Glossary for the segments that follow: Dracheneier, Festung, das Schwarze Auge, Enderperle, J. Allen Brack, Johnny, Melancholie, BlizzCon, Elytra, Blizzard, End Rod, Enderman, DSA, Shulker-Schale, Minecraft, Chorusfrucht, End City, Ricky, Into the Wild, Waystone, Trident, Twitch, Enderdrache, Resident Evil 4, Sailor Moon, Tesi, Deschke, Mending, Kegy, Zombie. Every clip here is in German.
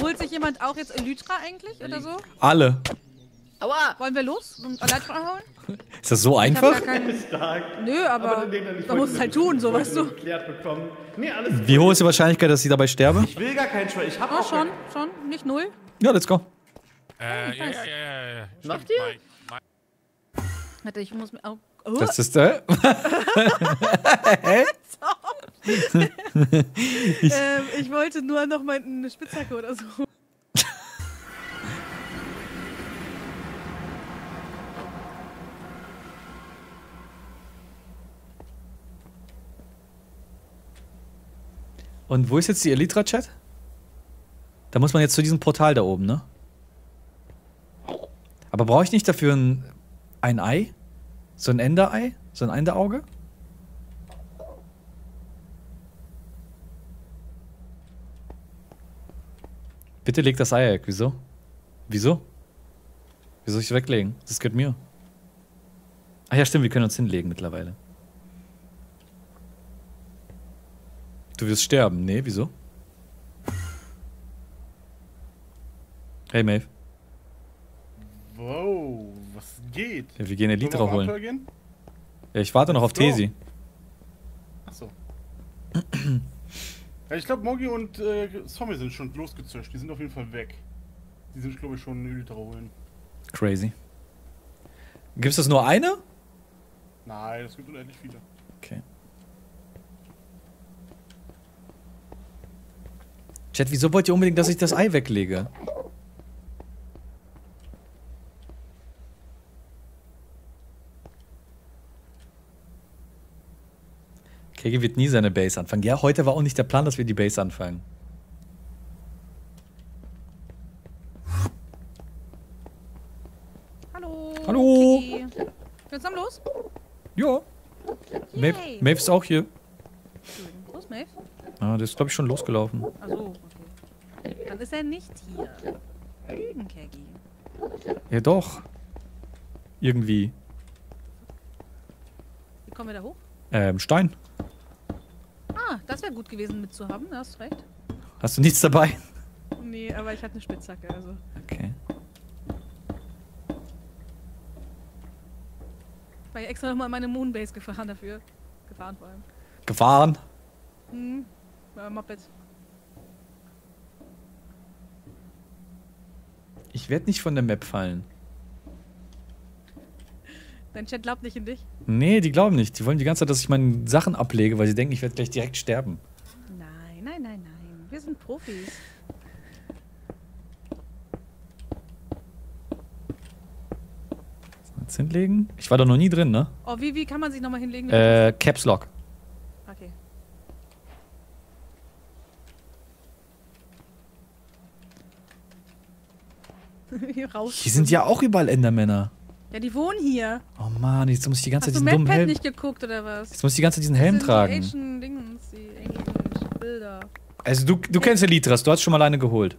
Holt sich jemand auch jetzt Elytra eigentlich oder so? Alle. Aua! Wollen wir los und Elytra holen? Ist das so einfach? Nö, aber man muss es halt tun, so weißt du. Wie hoch ist die Wahrscheinlichkeit, dass ich dabei sterbe? Ich will gar keinen Schwein. Ich hab auch schon, nicht null. Ja, let's go. Ja. Macht ihr? Warte, ich muss mir auch... Oh. Das ist der. Ich wollte nur noch mal eine Spitzhacke oder so. Und wo ist jetzt die Elytra-Chat? Da muss man jetzt zu diesem Portal da oben, ne? Aber brauche ich nicht dafür ein Ei? So ein Enderei? So ein Enderauge? Bitte leg das Ei weg. Wieso? Wieso? Wieso soll ich es weglegen? Das gehört mir. Ach ja, stimmt, wir können uns hinlegen mittlerweile. Du wirst sterben. Nee, wieso? Hey, Maeve. Wow, was geht? Ja, wir gehen Elytra holen. Ja, ich warte noch auf Tesi. Achso. Ja, ich glaube, Moggi und Zombie sind schon losgezischt. Die sind auf jeden Fall weg. Die sind, glaube ich, schon Elytra holen. Crazy. Gibt es nur eine? Nein, es gibt unendlich viele. Okay. Chat, wieso wollt ihr unbedingt, dass ich das Ei weglege? Kegy wird nie seine Base anfangen. Ja, heute war auch nicht der Plan, dass wir die Base anfangen. Hallo. Hallo. Kegy. Wir zusammen los? Ja. Maeve ist auch hier. Wo ist Maeve? Ah, der ist, glaube ich, schon losgelaufen. Ach so, okay. Dann ist er nicht hier. Lügen, Kegy. Ja, doch. Irgendwie. Wie kommen wir da hoch? Stein. Ah, das wäre gut gewesen mitzuhaben, da hast du recht. Hast du nichts dabei? Nee, aber ich hatte eine Spitzhacke, also. Okay. Ich war ja extra nochmal in meine Moonbase gefahren dafür. Gefahren vor allem. Gefahren? Hm, bei MatPat. Ich werde nicht von der Map fallen. Dein Chat glaubt nicht in dich? Nee, die glauben nicht. Die wollen die ganze Zeit, dass ich meine Sachen ablege, weil sie denken, ich werde gleich direkt sterben. Nein, nein, nein, nein. Wir sind Profis. Jetzt hinlegen? Ich war doch noch nie drin, ne? Oh, wie kann man sich nochmal hinlegen? Caps Lock. Okay. Hier sind ja auch überall Endermänner. Ja, die wohnen hier. Oh Mann, jetzt muss ich die ganze Zeit diesen dummen Helm... Hast du MatPat nicht geguckt, oder was? Jetzt muss ich die ganze Zeit diesen Helm tragen. Das sind die Asian-Dings, die englischen Bilder. Also du kennst Elytras, du hast schon mal eine geholt.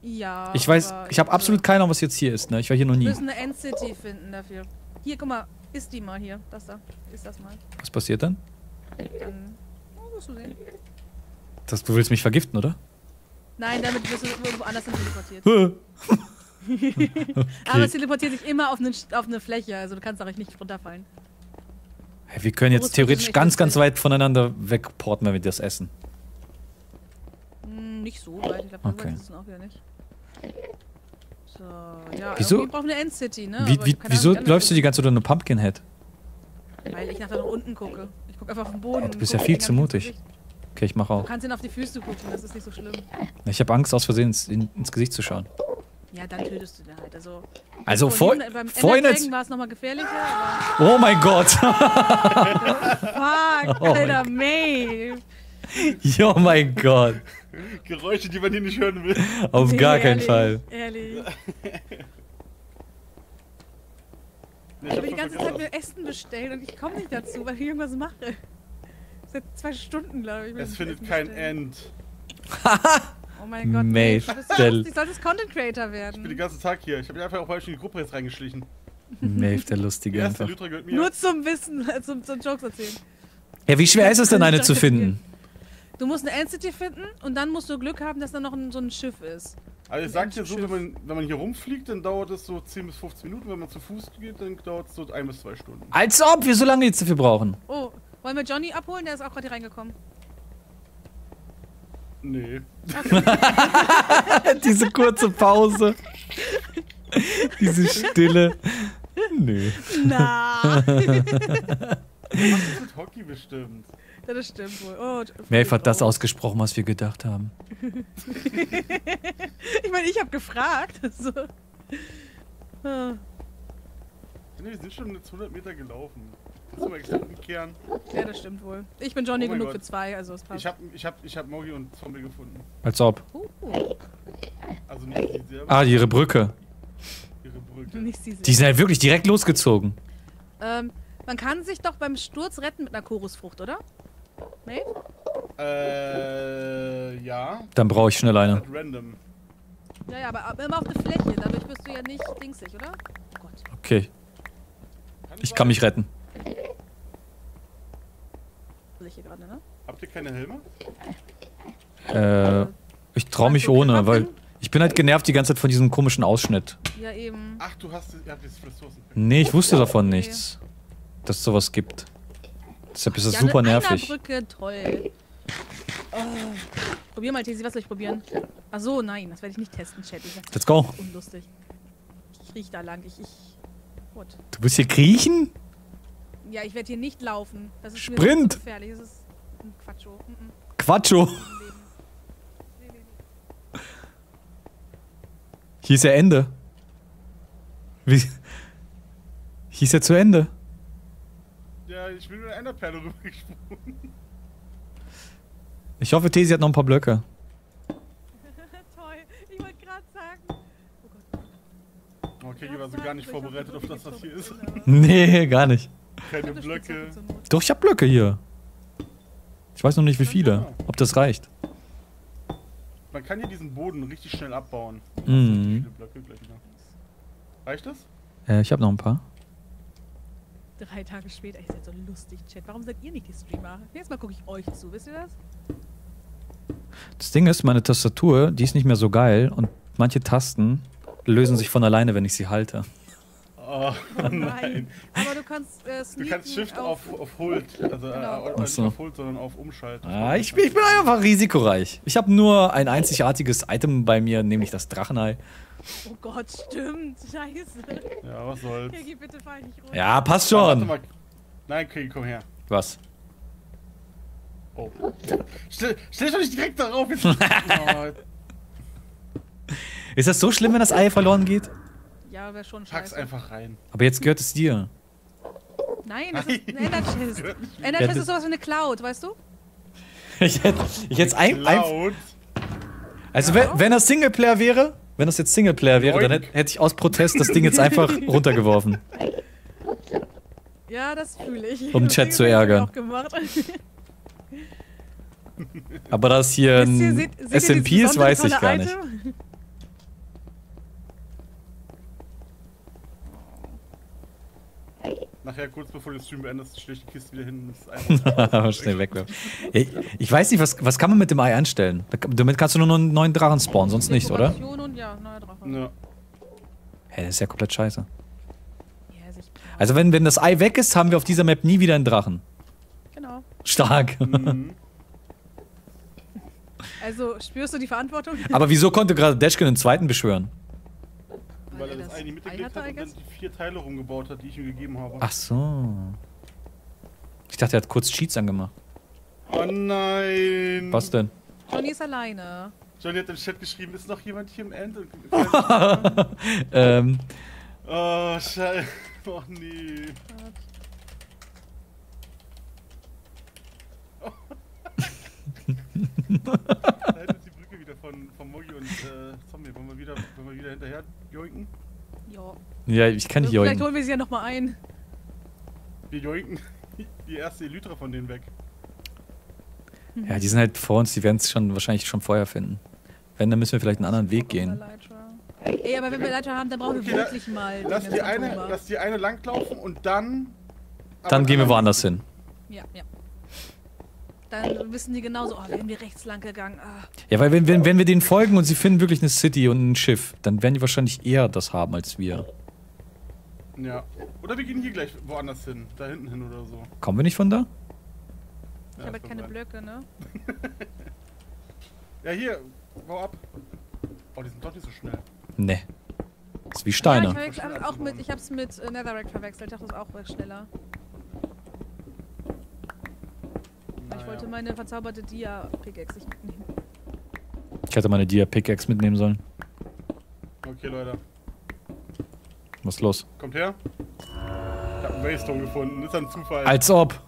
Ja, ich weiß, ich habe absolut keine Ahnung, was jetzt hier ist, ne? Ich war hier noch nie. Wir müssen eine End City finden dafür. Hier, guck mal, ist die mal hier. Das da, ist das mal. Was passiert dann? Dann, wirst du sehen. Du willst mich vergiften, oder? Nein, damit wirst du irgendwo anders hin teleportiert. Okay. Aber es teleportiert sich immer auf eine Fläche, also du kannst auch nicht runterfallen. Hey, wir können jetzt theoretisch ganz weit voneinander wegporten, wenn wir das essen. Nicht so weit, ich glaube, okay. Das auch wieder nicht. So, ja, wir brauchen eine End City, ne? Wieso läufst du die ganze Zeit nur Pumpkin Head? Weil ich nach unten gucke. Ich gucke einfach auf den Boden. Du bist ja viel zu mutig. Okay, ich mache auch. Du kannst ihn auf die Füße gucken, das ist nicht so schlimm. Ich habe Angst, aus Versehen ins Gesicht zu schauen. Ja, dann tötest du den halt. Also vorhin war es nochmal gefährlicher. Aber oh mein Gott! Fuck, Alter, Maeve! Oh mein Gott! Geräusche, die man hier nicht hören will. Auf gar keinen Fall. Ehrlich. Ich habe die ganze Zeit mir Essen bestellt und ich komme nicht dazu, weil ich irgendwas mache. Seit 2 Stunden, glaube ich. Es findet kein End. Oh mein Gott, Maeve, ich sollte Content Creator werden. Ich bin den ganzen Tag hier. Ich habe mich einfach auch falsch in die Gruppe jetzt reingeschlichen. Maeve, der Lustige einfach. Nur zum Wissen, zum Jokes erzählen. Ja, wie schwer ist es denn, eine zu finden? Du musst eine End City finden und dann musst du Glück haben, dass da noch so ein Schiff ist. Also ich sag dir so, wenn man hier rumfliegt, dann dauert es so 10 bis 15 Minuten. Wenn man zu Fuß geht, dann dauert es so 1 bis 2 Stunden. Als ob wir so lange jetzt dafür brauchen. Oh, wollen wir Johnny abholen? Der ist auch gerade hier reingekommen. Nee. Okay. Diese kurze Pause. Diese Stille. Nö. Na. Mit Hockey bestimmt. Ja, das stimmt wohl. Oh, Maeve hat das ausgesprochen, was wir gedacht haben. Ich meine, ich habe gefragt. Also. Nee, wir sind schon jetzt 100 Meter gelaufen. Das ist aber extrem Kern. Ja, das stimmt wohl. Ich bin Johnny genug für 2, also es passt. Ich hab Moggi und Zombie gefunden. Als ob. Also nicht die selber. Ah, ihre Brücke. Ihre Brücke. Nicht die selber. Die sind halt wirklich direkt losgezogen. Man kann sich doch beim Sturz retten mit einer Chorusfrucht, oder? Nee? Ja. Dann brauche ich schnell eine. Random. Ja, ja, aber immer auf der Fläche. Dadurch wirst du ja nicht dingsig, oder? Oh Gott. Okay. Ich kann mich retten. Hier gerade, ne? Habt ihr keine Helme? Ich trau mich ohne, weil ich bin halt genervt die ganze Zeit von diesem komischen Ausschnitt. Ja, eben. Ach, ihr habt jetzt Ressourcen. Nee, ich wusste davon nichts. Dass es sowas gibt. Deshalb ist das super nervig. Brücke, toll. Oh. Probier mal, Tesi, was soll ich probieren? Ach so, nein, das werde ich nicht testen, Chat. Let's go. Unlustig. Ich kriech da lang. What? Du willst hier kriechen? Ja, ich werde hier nicht laufen. Das ist Sprint! So gefährlich. Das ist ein Quatscho. Quatscho! Hier ist ja Ende. Hier ist ja zu Ende. Ja, ich bin mit einer Enderperle rübergesprungen. Ich hoffe, Tesi hat noch ein paar Blöcke. Toll, ich wollte gerade sagen. Oh Gott. Okay, ich war so gar nicht vorbereitet auf das, was hier ist. Nee, gar nicht. Keine Blöcke. Doch, ich hab Blöcke hier. Ich weiß noch nicht, wie viele. Ob das reicht. Man kann hier diesen Boden richtig schnell abbauen. Mhm. Reicht das? Ich hab noch ein paar. 3 Tage später. Ihr seid so lustig, Chat. Warum seid ihr nicht die Streamer? Jetzt mal gucke ich euch zu. Wisst ihr das? Das Ding ist, meine Tastatur, die ist nicht mehr so geil. Und manche Tasten lösen sich von alleine, wenn ich sie halte. Oh, nein. Aber du kannst Shift auf Hold, also genau. Nicht auf Hold, sondern auf Umschalten. Ah, ich bin einfach risikoreich. Ich habe nur ein einzigartiges Item bei mir, nämlich das Drachenei. Oh Gott, stimmt. Scheiße. Ja, was soll's. Kegy, bitte fall nicht runter. Ja, passt schon. Ja, nein, Kegy, komm her. Was? Oh. Stell doch nicht direkt darauf. Jetzt. Oh. Ist das so schlimm, wenn das Ei verloren geht? Ja, wäre schon scheiße. Pack's einfach rein. Aber jetzt gehört es dir. Nein, das ist ein Enderchest. Enderchest ist sowas wie eine Cloud, weißt du? Also wenn das Singleplayer wäre, dann hätte ich aus Protest das Ding jetzt einfach runtergeworfen. Ja, das fühle ich. Um Chat zu ärgern. Aber dass hier ein SMP ist, weiß ich gar nicht. Nachher, kurz bevor du den Stream beendest, schlägt die Kiste wieder hin. Schnell wegwerfen. Ich weiß nicht, was kann man mit dem Ei anstellen? Damit kannst du nur noch einen neuen Drachen spawnen, sonst nicht, oder? Und ja, neuer Drachen. Ja. Hey, das ist ja komplett scheiße. Also wenn das Ei weg ist, haben wir auf dieser Map nie wieder einen Drachen. Genau. Stark. Mhm. Also spürst du die Verantwortung? Aber wieso konnte gerade Deschke den zweiten beschwören? Weil er das Ei in die Mitte gelegt hat und dann die 4 Teile rumgebaut hat, die ich ihm gegeben habe. Ach so. Ich dachte, er hat kurz Cheats angemacht. Oh nein. Was denn? Johnny ist alleine. Johnny hat im Chat geschrieben, ist noch jemand hier im End? Oh, scheiße. Oh, nee. Da hätte die Brücke wieder von Moggi und Zombie. Wollen wir wieder hinterher joinken? Ja. Ja, ich kann nicht joinken. Vielleicht holen wir sie ja nochmal ein. Wir joinken die erste Elytra von denen weg. Ja, die sind halt vor uns, die werden es wahrscheinlich schon vorher finden. Wenn, dann müssen wir vielleicht einen anderen Weg gehen. Ey, aber wenn wir Elytra haben, dann brauchen wir wirklich mal... Lass die eine langlaufen und dann... Dann gehen wir woanders hin. Ja, ja. Dann wissen die genauso, oh, wären wir rechts lang gegangen. Ah. Ja, weil wenn wir denen folgen und sie finden wirklich eine City und ein Schiff, dann werden die wahrscheinlich eher das haben als wir. Ja. Oder wir gehen hier gleich woanders hin, da hinten hin oder so. Kommen wir nicht von da? Ich habe keine Blöcke, ne? Ja, hier, bau ab. Oh, die sind doch nicht so schnell. Ne. Das ist wie Steine. Ja, ich hab's auch mit, Netherrack verwechselt, ich dachte, das ist auch schneller. Ich wollte meine verzauberte Dia-Pickaxe nicht mitnehmen. Ich hätte meine Dia-Pickaxe mitnehmen sollen. Okay, Leute. Was ist los? Kommt her. Ich hab einen Waystone gefunden. Ist ein Zufall. Als ob.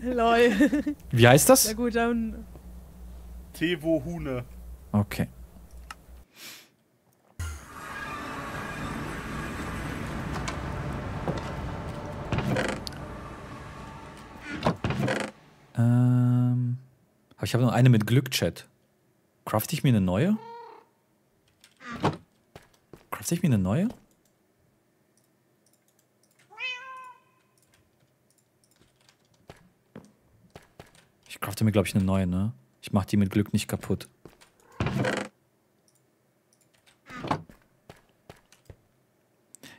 Lol. Wie heißt das? Na gut, dann... Tevohune. Okay. Aber ich habe noch eine mit Glück-Chat. Crafte ich mir eine neue? Crafte ich mir eine neue? Ich crafte mir, glaube ich, eine neue, ne? Ich mache die mit Glück nicht kaputt.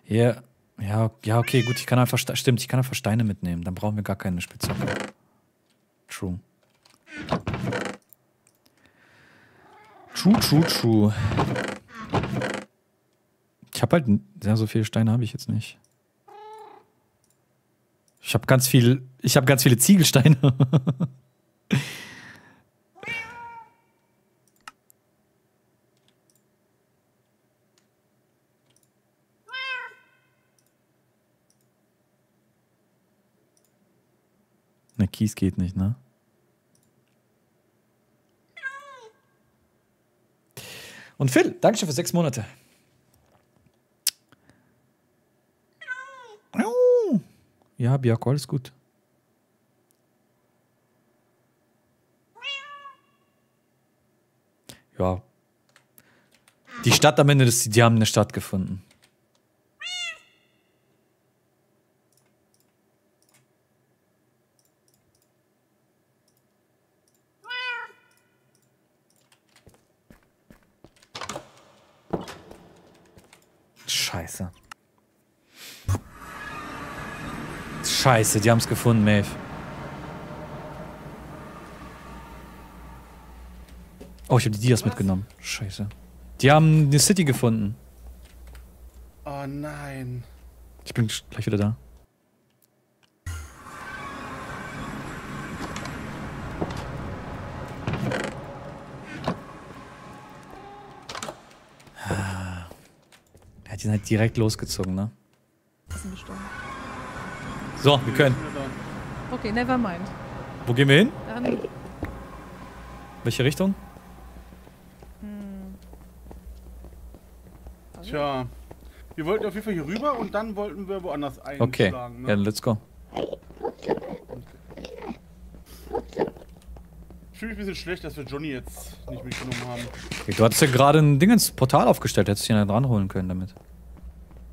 Ja, ja, ja, okay, gut. Ich kann einfach, stimmt, ich kann einfach Steine mitnehmen. Dann brauchen wir gar keine Spitzhacke. True. True, true, true. Ich habe halt, ja, so viele Steine habe ich jetzt nicht. Ich habe ganz viel, ich habe ganz viele Ziegelsteine. Na, Kies geht nicht, ne? Und Phil, Dankeschön für 6 Monate. Ja, Biako, alles gut. Ja. Die Stadt am Ende, die haben eine Stadt gefunden. Scheiße. Scheiße, die haben es gefunden, Maeve. Oh, ich habe die Dias mitgenommen. Scheiße. Die haben eine City gefunden. Oh nein. Ich bin gleich wieder da. Die sind halt direkt losgezogen, ne? So, wir können. Okay, never mind. Wo gehen wir hin? Welche Richtung? Tja, wir wollten auf jeden Fall hier rüber und dann wollten wir woanders einschlagen. Okay, ne? Ja, let's go. Ich fühle mich ein bisschen schlecht, dass wir Johnny jetzt nicht mitgenommen haben. Okay, du hattest ja gerade ein Ding ins Portal aufgestellt, hättest du ihn dran holen können damit.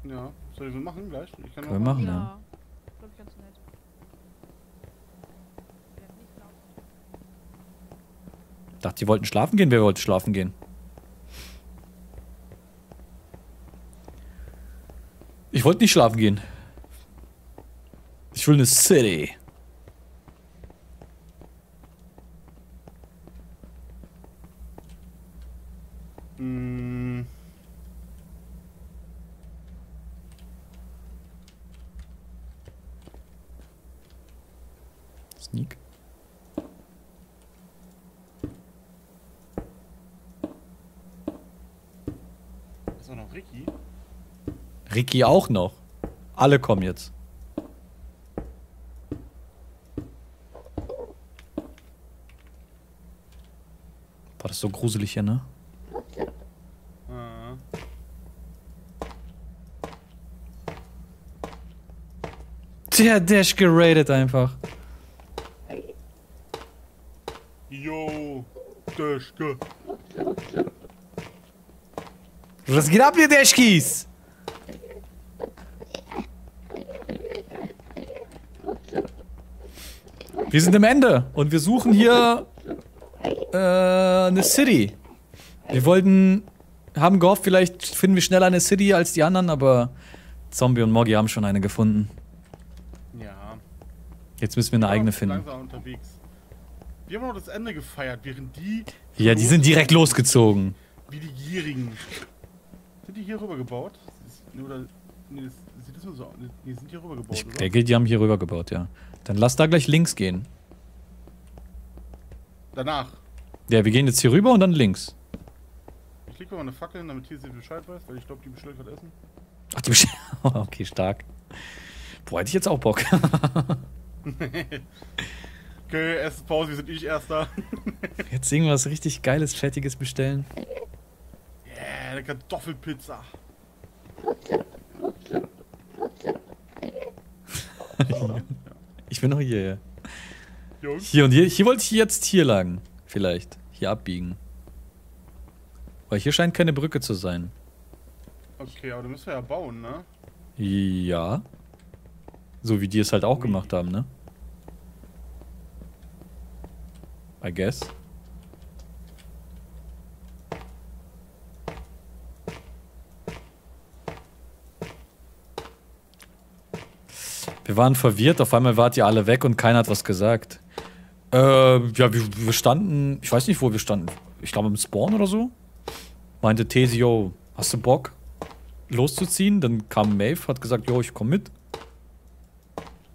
Ja, soll ich das machen gleich? Ich kann können wir machen, ja. Ich glaube, ich kann's nicht. Ich dachte, die wollten schlafen gehen. Wer wollte schlafen gehen? Ich wollte nicht schlafen gehen. Ich will eine City. Hm. Sneak. Ist auch noch Ricky? Ricky auch noch. Alle kommen jetzt. War das so gruselig hier, ne? Der Deschke raided einfach. Yo, Deschke. Was geht ab, ihr Deschkis? Wir sind am Ende und wir suchen hier eine City. Wir wollten, haben gehofft, vielleicht finden wir schneller eine City als die anderen, aber Zombie und Moggi haben schon eine gefunden. Ja. Jetzt müssen wir eine eigene finden. Wir haben noch das Ende gefeiert, während die... Ja, die sind direkt losgezogen. Wie die Gierigen. Sind die hier rüber gebaut? Oder, nee, das sieht das nur so aus. Die sind hier rüber gebaut, oder? Ich denke, die haben hier rüber gebaut, ja. Dann lass da gleich links gehen. Danach? Ja, wir gehen jetzt hier rüber und dann links. Ich leg mal eine Fackel hin, damit Tesi Bescheid weiß, weil ich glaube, die bestellt hat Essen. Ach, die bestellt... Okay, stark. Boah, hätte ich jetzt auch Bock. Okay, Essenspause, wir sind ich Erster. Jetzt irgendwas richtig Geiles, Fettiges bestellen. Yeah, eine Kartoffelpizza. Ich bin noch hier. Jungs. Hier und hier. Hier wollte ich jetzt hier lang. Vielleicht. Hier abbiegen. Weil hier scheint keine Brücke zu sein. Okay, aber da müssen wir ja bauen, ne? Ja. So wie die es halt auch gemacht haben, ne? I guess. Wir waren verwirrt, auf einmal wart ihr alle weg und keiner hat was gesagt. Ja, wir standen, ich weiß nicht, wo wir standen. Ich glaube im Spawn oder so. Meinte Tesi, yo, hast du Bock loszuziehen? Dann kam Maeve, hat gesagt, yo, ich komm mit.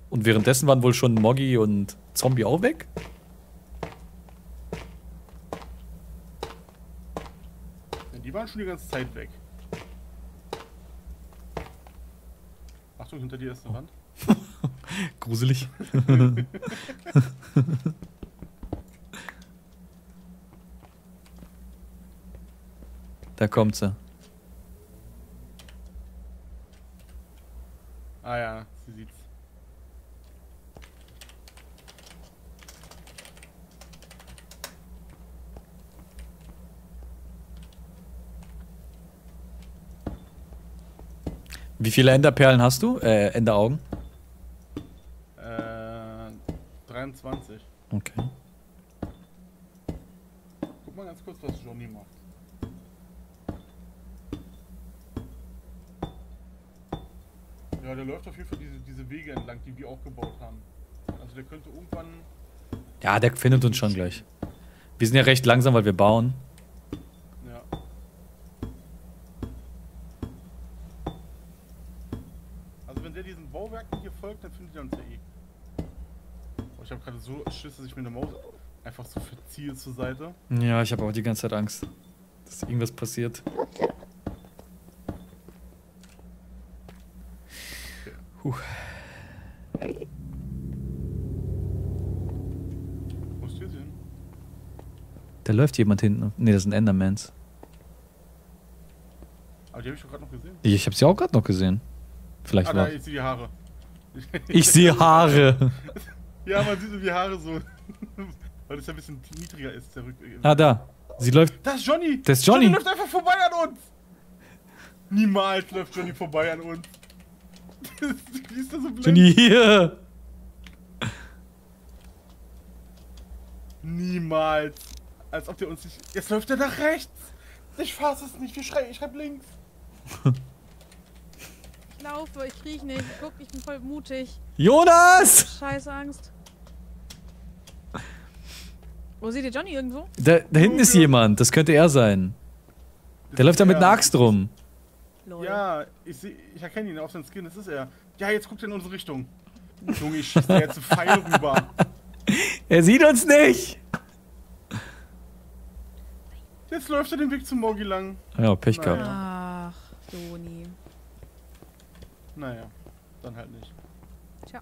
Und währenddessen waren wohl schon Moggi und Zombie auch weg. Die waren schon die ganze Zeit weg. Achtung, hinter dir ist eine Wand. Gruselig. Da kommt sie. Ah ja, sie sieht's. Wie viele Enderperlen hast du? Enderaugen? 23. Okay. Guck mal ganz kurz, was Johnny macht. Ja, der läuft auf jeden Fall diese Wege entlang, die wir auch gebaut haben. Also der könnte irgendwann... Ja, der findet uns schon gleich. Wir sind ja recht langsam, weil wir bauen. Dann findet ihr uns ja eh. Oh, ich habe gerade so Schiss, dass ich mir eine Maus einfach so verziehe zur Seite. Ja, ich habe auch die ganze Zeit Angst, dass irgendwas passiert. Okay. Wo ist die denn? Da läuft jemand hinten. Ne, das sind Endermans. Aber die habe ich doch gerade noch gesehen. Ich habe sie auch gerade noch gesehen. Vielleicht war. Ah, da, ich sehe die Haare. Ich sehe Haare. Ja, man sieht so die Haare so. Weil das ja ein bisschen niedriger ist. Der ah, da. Sie läuft. Das ist Johnny. Das ist Johnny. Johnny läuft einfach vorbei an uns. Niemals läuft Johnny vorbei an uns. Die ist da so blind. Johnny hier. Niemals. Als ob der uns nicht... Jetzt läuft er nach rechts. Ich fasse es nicht. Ich schreibe links. Ich laufe, ich krieg nicht. Guck, ich bin voll mutig. Jonas! Scheiße Angst. Wo seht ihr Johnny irgendwo? Da hinten ist jemand, das könnte er sein. Der läuft da mit einer Axt rum. Ja, ich erkenne ihn auf seinen Skin, das ist er. Ja, jetzt guckt er in unsere Richtung. Junge, ich schieße jetzt einen Pfeil rüber. Er sieht uns nicht! Jetzt läuft er den Weg zum Moggi lang. Ja, Pech gehabt. Ach, Johnny. Naja, dann halt nicht. Tja.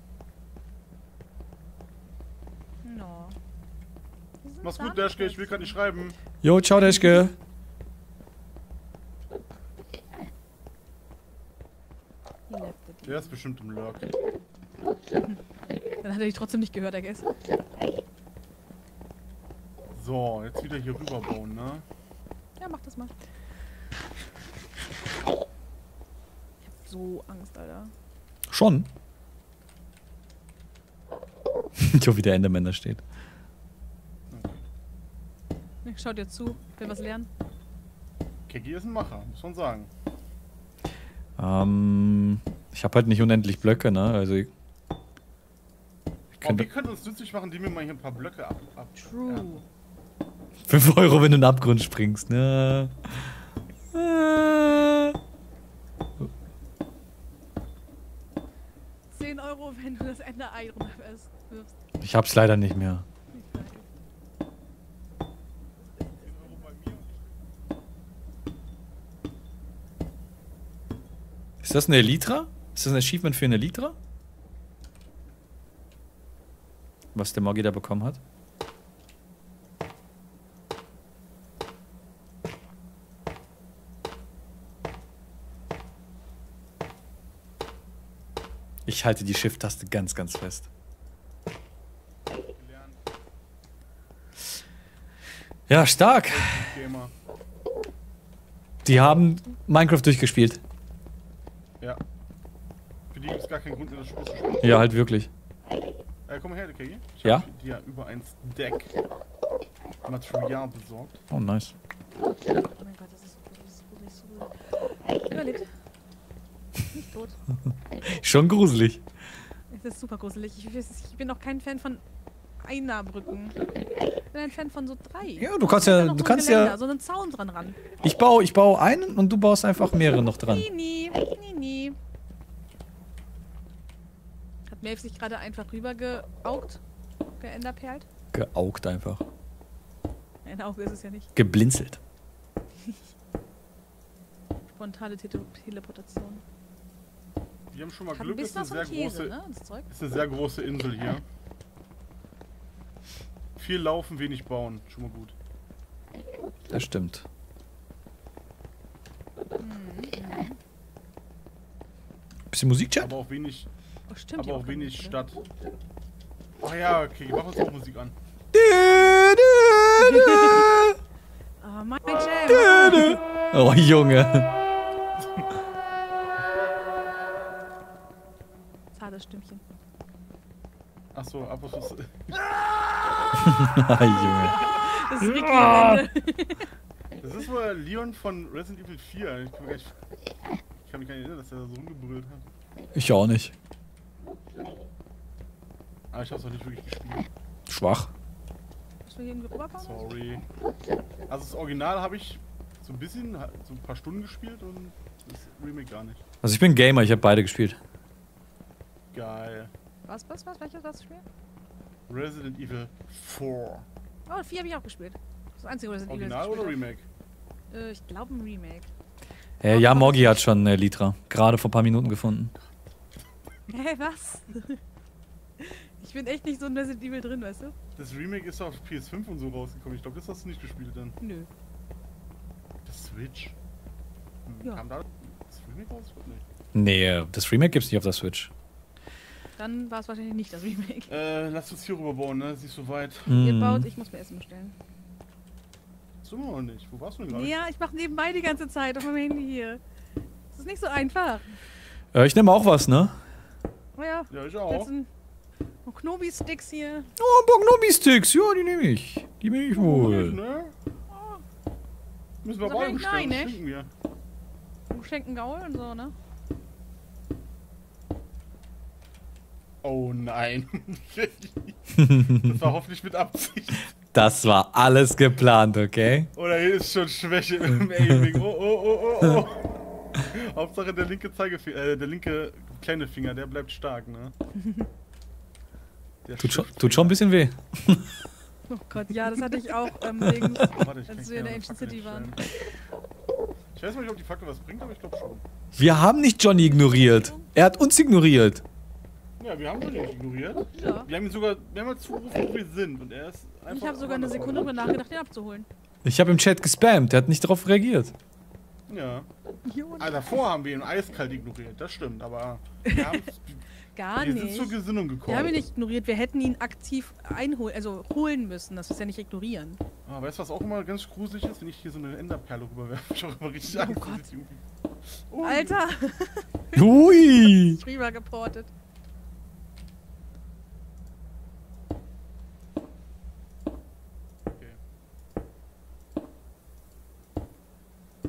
No. Mach's gut, Deschke, ich will grad nicht schreiben. Jo, ciao, Deschke. Der ist bestimmt im Lurk. Dann hat er dich trotzdem nicht gehört, I guess. So, jetzt wieder hier rüber bauen, ne? Ja, mach das mal. So Angst, Alter. Schon? Ich hoffe, wie der Enderman da steht. Ich schau dir zu, will was lernen. Kegy ist ein Macher, muss man sagen. Ich habe halt nicht unendlich Blöcke, ne? Also ich wir können uns nützlich machen, die mir mal hier ein paar Blöcke ab. True. Ja. 5 Euro, wenn du in den Abgrund springst, ne? Ja. 10 Euro, wenn du das Ender-Ei wirfst. Ich hab's leider nicht mehr. Ist das eine Elytra? Ist das ein Achievement für eine Elytra? Was der Moggi da bekommen hat? Ich halte die Shift-Taste ganz, ganz fest. Ja, stark. Die haben Minecraft durchgespielt. Ja. Für die gibt es gar keinen Grund, in das Spiel zu spielen. Ja, halt wirklich. Komm mal her, Kegy. Ich hab dir über ein Stack Material besorgt. Oh, nice. Oh mein Gott, das ist so gruselig. Überlebt. Nicht tot. Schon gruselig. Es ist super gruselig. Ich bin noch kein Fan von Einarmbrücken. Ich bin ein Fan von so 3. Ja, du kannst ja... Du kannst ja so einen Zaun dran ran. Ich baue einen und du baust einfach mehrere noch dran. Nee. Hat Maeve sich gerade einfach rüber geaugt? Geenderperlt? Geaugt einfach. Ein Auge ist es ja nicht. Geblinzelt. Spontane Teleportation. Wir haben schon mal Glück, ist eine sehr große, ne? Das Zeug. Ist eine sehr große Insel hier. Viel laufen, wenig bauen. Schon mal gut. Das stimmt. Bisschen Musik-Chat? Aber auch wenig, oh, stimmt, aber auch wenig Stadt. Oh ja, okay, mach uns auch Musik an. Oh, mein Jam. Oh, Junge. Zartes Stimmchen. Achso, ab und zu. Das ist Ricky am Ende. Das ist wohl Leon von Resident Evil 4. Ich kann mich gar nicht erinnern, dass er so rumgebrüllt hat. Ich auch nicht. Aber ich hab's auch nicht wirklich gespielt. Schwach. Sorry. Also das Original habe ich so ein bisschen, so ein paar Stunden gespielt und das Remake gar nicht. Also ich bin Gamer, ich habe beide gespielt. Geil. Was? Welches war's Spiel? Resident Evil 4. Oh, 4 habe ich auch gespielt. Das einzige Resident Evil. Original oder Remake? Ich glaube ein Remake. Ja, Moggi hat schon eine Elytra. Gerade vor ein paar Minuten gefunden. Hä, was? Ich bin echt nicht so in Resident Evil drin, weißt du? Das Remake ist auf PS5 und so rausgekommen. Ich glaube, das hast du nicht gespielt dann. Nö. Das Switch? Ja. Kam da das Remake raus? Nicht. Nee, das Remake gibt's nicht auf der Switch. Dann war es wahrscheinlich nicht das Remake. Lass uns hier rüberbauen, ne? Ist nicht so weit. Ihr baut, ich muss mir Essen bestellen. Immer noch nicht. Wo warst du denn gerade? Ja, ich mache nebenbei die ganze Zeit auf meinem Handy hier. Das ist nicht so einfach. Ich nehme auch was, ne? Oh ja. Ja, ich auch. Knobi-Sticks hier. Oh, ein paar Knobi-Sticks. Ja, die nehme ich. Die nehme ich wohl. Nicht, ne? Oh. Müssen wir beide bestellen. Nein, schenken wir. Du schenken Gaul und so, ne? Oh nein. Das war hoffentlich mit Absicht. Das war alles geplant, okay? Oder hier ist schon Schwäche im Aiming. Oh. Hauptsache der linke Zeigefinger, der linke kleine Finger, der bleibt stark, ne? Tut schon ein bisschen weh. Oh Gott, ja, das hatte ich auch, als wir in der Ancient City waren. Ich weiß nicht, ob die Fackel was bringt, aber ich glaube schon. Wir haben nicht Johnny ignoriert. Er hat uns ignoriert. Ja, wir haben ihn nicht ignoriert. Ja. Wir haben ihn sogar mehrmals zugerufen, wo wir sind. Und er ist einfach. Ich habe sogar eine Sekunde darüber nachgedacht, den abzuholen. Ich habe im Chat gespammt, der hat nicht darauf reagiert. Ja. Also davor haben wir ihn eiskalt ignoriert, das stimmt, aber. Wir gar nicht. Wir sind zur Gesinnung gekommen. Wir haben ihn nicht ignoriert, wir hätten ihn aktiv einholen, also holen müssen, das ist ja nicht ignorieren. Ah, weißt du, was auch immer ganz gruselig ist, wenn ich hier so eine Enderperle rüberwerfe? Ich habe immer richtig Angst. Oh Gott. Oh. Alter! Ui! Rüber geportet.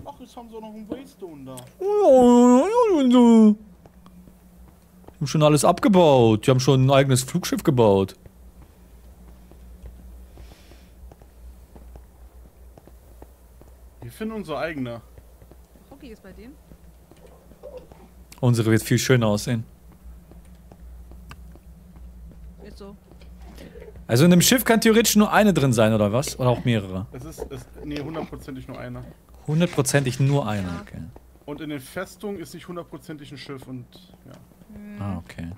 Ach, jetzt haben sie auch noch einen Waystone da. Die haben schon alles abgebaut. Die haben schon ein eigenes Flugschiff gebaut. Wir finden unser eigener. Rocky ist bei dem. Unsere wird viel schöner aussehen. Ist so. Also in einem Schiff kann theoretisch nur eine drin sein, oder was? Oder auch mehrere? Nee, hundertprozentig nur eine. Hundertprozentig nur eine, ja. Okay. Und in den Festungen ist nicht hundertprozentig ein Schiff und, ja. Mhm. Ah, okay.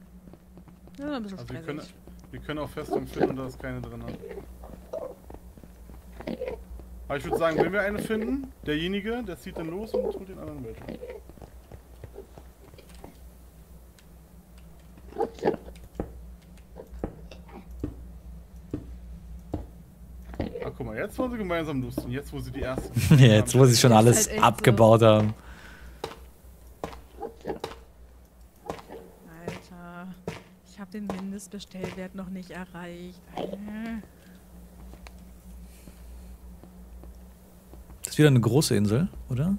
Ja, ein bisschen also wir können auch Festungen finden, da ist keine drin. Aber ich würde sagen, wenn wir eine finden, derjenige, der zieht dann los und holt den anderen mit. Ach, guck mal, jetzt wollen sie gemeinsam lusten. Jetzt, wo sie die ersten. Jetzt, wo sie schon alles halt abgebaut so haben. Alter, ich habe den Mindestbestellwert noch nicht erreicht. Das ist wieder eine große Insel, oder?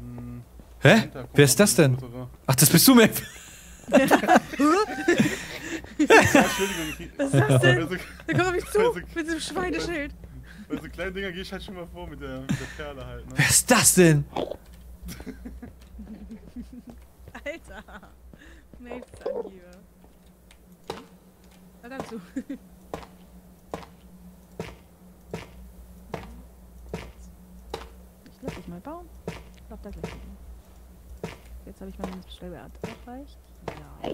Hm. Hä? Wer ist das denn? Ach, das bist du, Maeve. Entschuldigung. Was ist das denn? Da komm ich zu, mit dem Schweineschild. Bei so kleinen Dinger geh ich halt schon mal vor mit der Perle halt, ne? Wer ist das denn? Alter. Maeve Angeber. Verdammt zu. Ich lass dich mal bauen. Ich glaub, da gleich. Jetzt habe ich meine Bestellwert erreicht. Ja.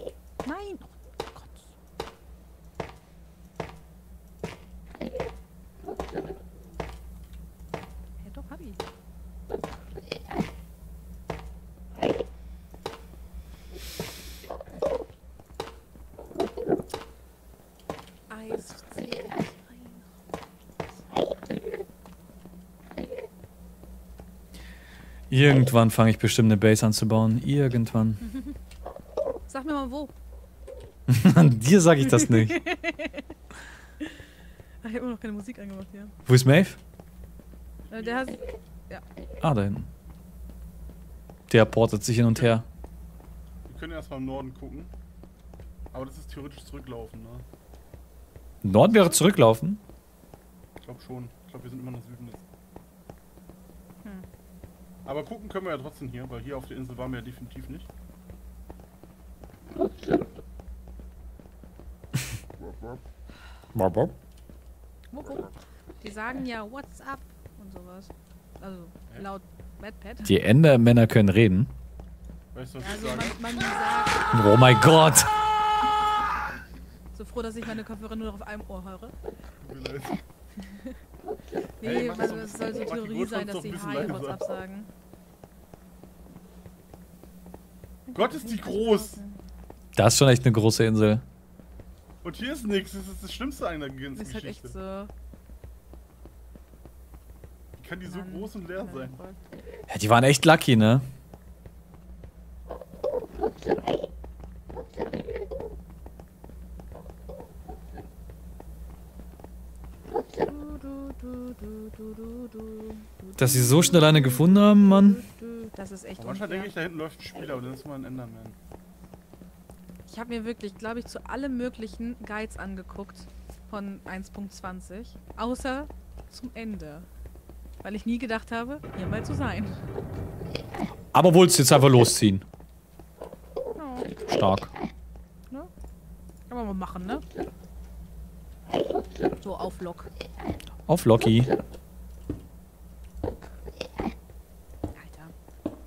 Nein! Oh Gott! Ja doch, hab ich. Eis. Irgendwann fange ich bestimmt eine Base anzubauen. Irgendwann. Sag mir mal wo. An dir sag ich das nicht. Ach, ich hab immer noch keine Musik angemacht, ja. Wo ist Maeve? Der hat... Ja. Ah, da hinten. Der portet sich hin und her. Wir können erstmal im Norden gucken. Aber das ist theoretisch zurücklaufen, ne? Norden wäre zurücklaufen? Ich glaube schon. Ich glaube, wir sind immer noch Süden jetzt. Aber gucken können wir ja trotzdem hier, weil hier auf der Insel waren wir ja definitiv nicht. Die sagen ja What's up und sowas. Also laut MatPat. Die Endermänner können reden. Weißt du, was ich sage? Oh mein Gott! So froh, dass ich meine Kopfhörer nur noch auf einem Ohr höre. Nee, hey, also es soll so Theorie sein, dass die Haie WhatsApp sagen. Gott, ist die groß! Das ist schon echt eine große Insel. Und hier ist nichts, das ist das Schlimmste an der ganzen Geschichte. Ist halt echt so. Wie kann die so groß und leer sein? Ja, die waren echt lucky, ne? Dass sie so schnell eine gefunden haben, Mann. Das ist echt unfair. Manchmal denke ich, da hinten läuft ein Spieler, aber das ist mal ein Enderman. Ich habe mir wirklich, glaube ich, zu allem möglichen Guides angeguckt von 1.20. Außer zum Ende. Weil ich nie gedacht habe, hier mal zu sein. Aber wolltest du jetzt einfach losziehen? Oh. Stark. Ne? Kann man mal machen, ne? So, auf Lock. Auf Locky. Alter,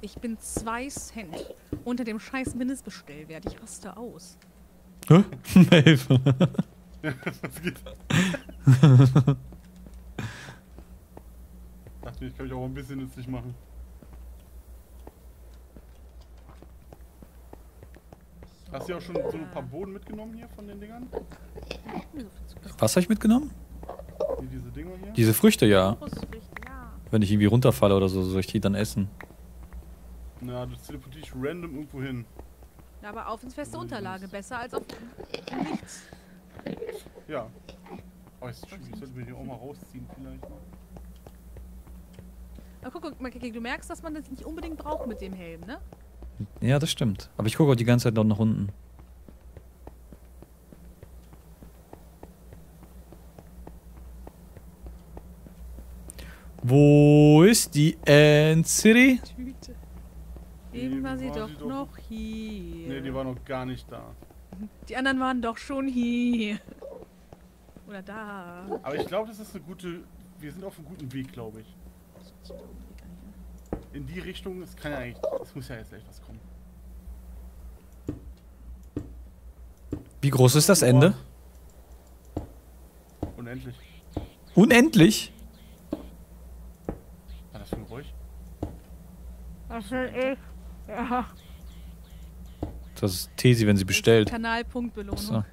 ich bin 2 Cent unter dem scheiß Mindestbestellwert. Ich raste aus. Hä? Maeve. Was geht da? Ich dachte, ich kann mich auch ein bisschen nützlich machen. Hast du ja auch schon so ein paar Boden mitgenommen hier von den Dingern? Was habe ich mitgenommen? Nee, diese Dinger hier? Diese Früchte, ja. Wenn ich irgendwie runterfalle oder so, soll ich die dann essen? Na, du teleportierst random irgendwo hin. Na, aber auf ins feste Unterlage, besser als auf nichts. Ja. Oh, ich sollte mir die auch mal rausziehen vielleicht. Na, guck mal, du merkst, dass man das nicht unbedingt braucht mit dem Helm, ne? Ja, das stimmt. Aber ich gucke auch die ganze Zeit dort nach unten. Wo ist die End City? Tüte. Eben war sie doch noch hier. Ne, die war noch gar nicht da. Die anderen waren doch schon hier. Oder da. Aber ich glaube, das ist eine gute... Wir sind auf einem guten Weg, glaube ich. In die Richtung, es kann ja eigentlich... Es muss ja jetzt gleich was kommen. Wie groß ist das Ende? Unendlich. Unendlich? Das will ich. Ja. Das ist Tesi, wenn sie bestellt. Kanalpunktbelohnung. So.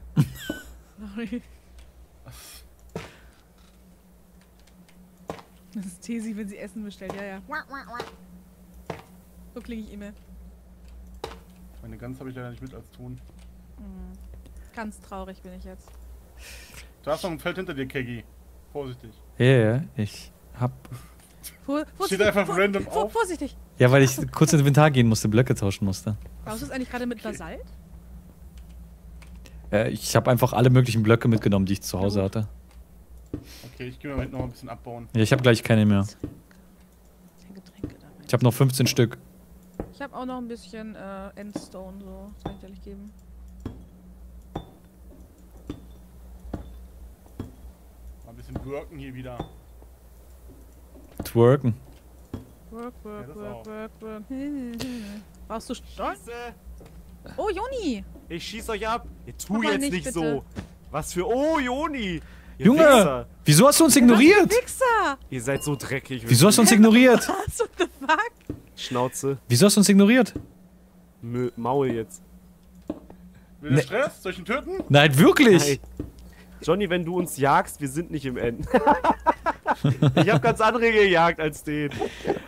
Sorry. Das ist Tesi, wenn sie Essen bestellt. Ja, ja. So klinge ich immer. Meine Gans habe ich leider nicht mit als Ton. Mhm. Ganz traurig bin ich jetzt. Du hast noch ein Feld hinter dir, Kegy. Vorsichtig. Ja, yeah, ich hab... Steht einfach random auf. Vorsichtig! Ja, weil ich kurz ins Inventar gehen musste, Blöcke tauschen musste. Brauchst du es eigentlich gerade mit Basalt? Ich habe einfach alle möglichen Blöcke mitgenommen, die ich zu Hause hatte. Okay, ich gehe mal mit noch ein bisschen abbauen. Ja, ich habe gleich keine mehr. Ich habe noch 15 Stück. Ich habe auch noch ein bisschen Endstone, so. Das kann ich ehrlich geben. Mal ein bisschen worken hier wieder. Twerken. Work, work, ja, work, work, work. Brauchst du Stock? Oh, Johnny! Ich schieß euch ab! Ihr tu jetzt nicht bitte. So! Was für... Oh, Johnny! Ihr Junge! Wichser. Wieso hast du uns ignoriert? Ihr seid so dreckig. Wieso hast du uns ignoriert? What the fuck? Schnauze. Wieso hast du uns ignoriert? Maul jetzt. Will der Stress? Soll ich ihn töten? Nein, wirklich! Nein. Johnny, wenn du uns jagst, wir sind nicht im End. Ich habe ganz andere gejagt als den.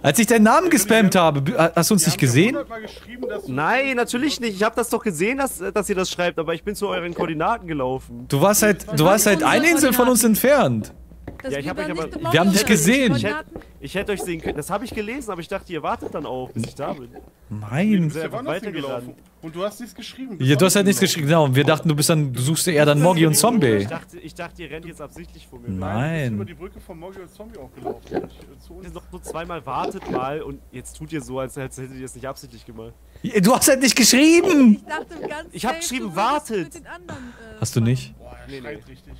Als ich deinen Namen gespammt habe, hast du uns nicht gesehen? Nein, natürlich nicht. Ich habe das doch gesehen, dass ihr das schreibt, aber ich bin zu euren Koordinaten gelaufen. Du warst halt eine Insel von uns entfernt. Ja, ich hab euch aber, wir haben dich gesehen. Ich hätte euch sehen können. Das habe ich gelesen, aber ich dachte, ihr wartet dann auch, bis ich da bin. Nein. Und du hast nichts geschrieben. Ja, du hast halt nichts geschrieben, genau. Und wir dachten, du suchst eher dann Moggi und Zombie. Ich dachte, ihr rennt jetzt absichtlich vor mir. Nein. Ich bin über die Brücke von Moggi und Zombie auch gelaufen. Ihr noch so zweimal wartet mal und jetzt tut ihr so, als hättet ihr es nicht absichtlich gemacht. Du hast halt nicht geschrieben. Ich dachte im Ganzen. Ich habe geschrieben, wartet. Hast du nicht? Boah, er schreit richtig.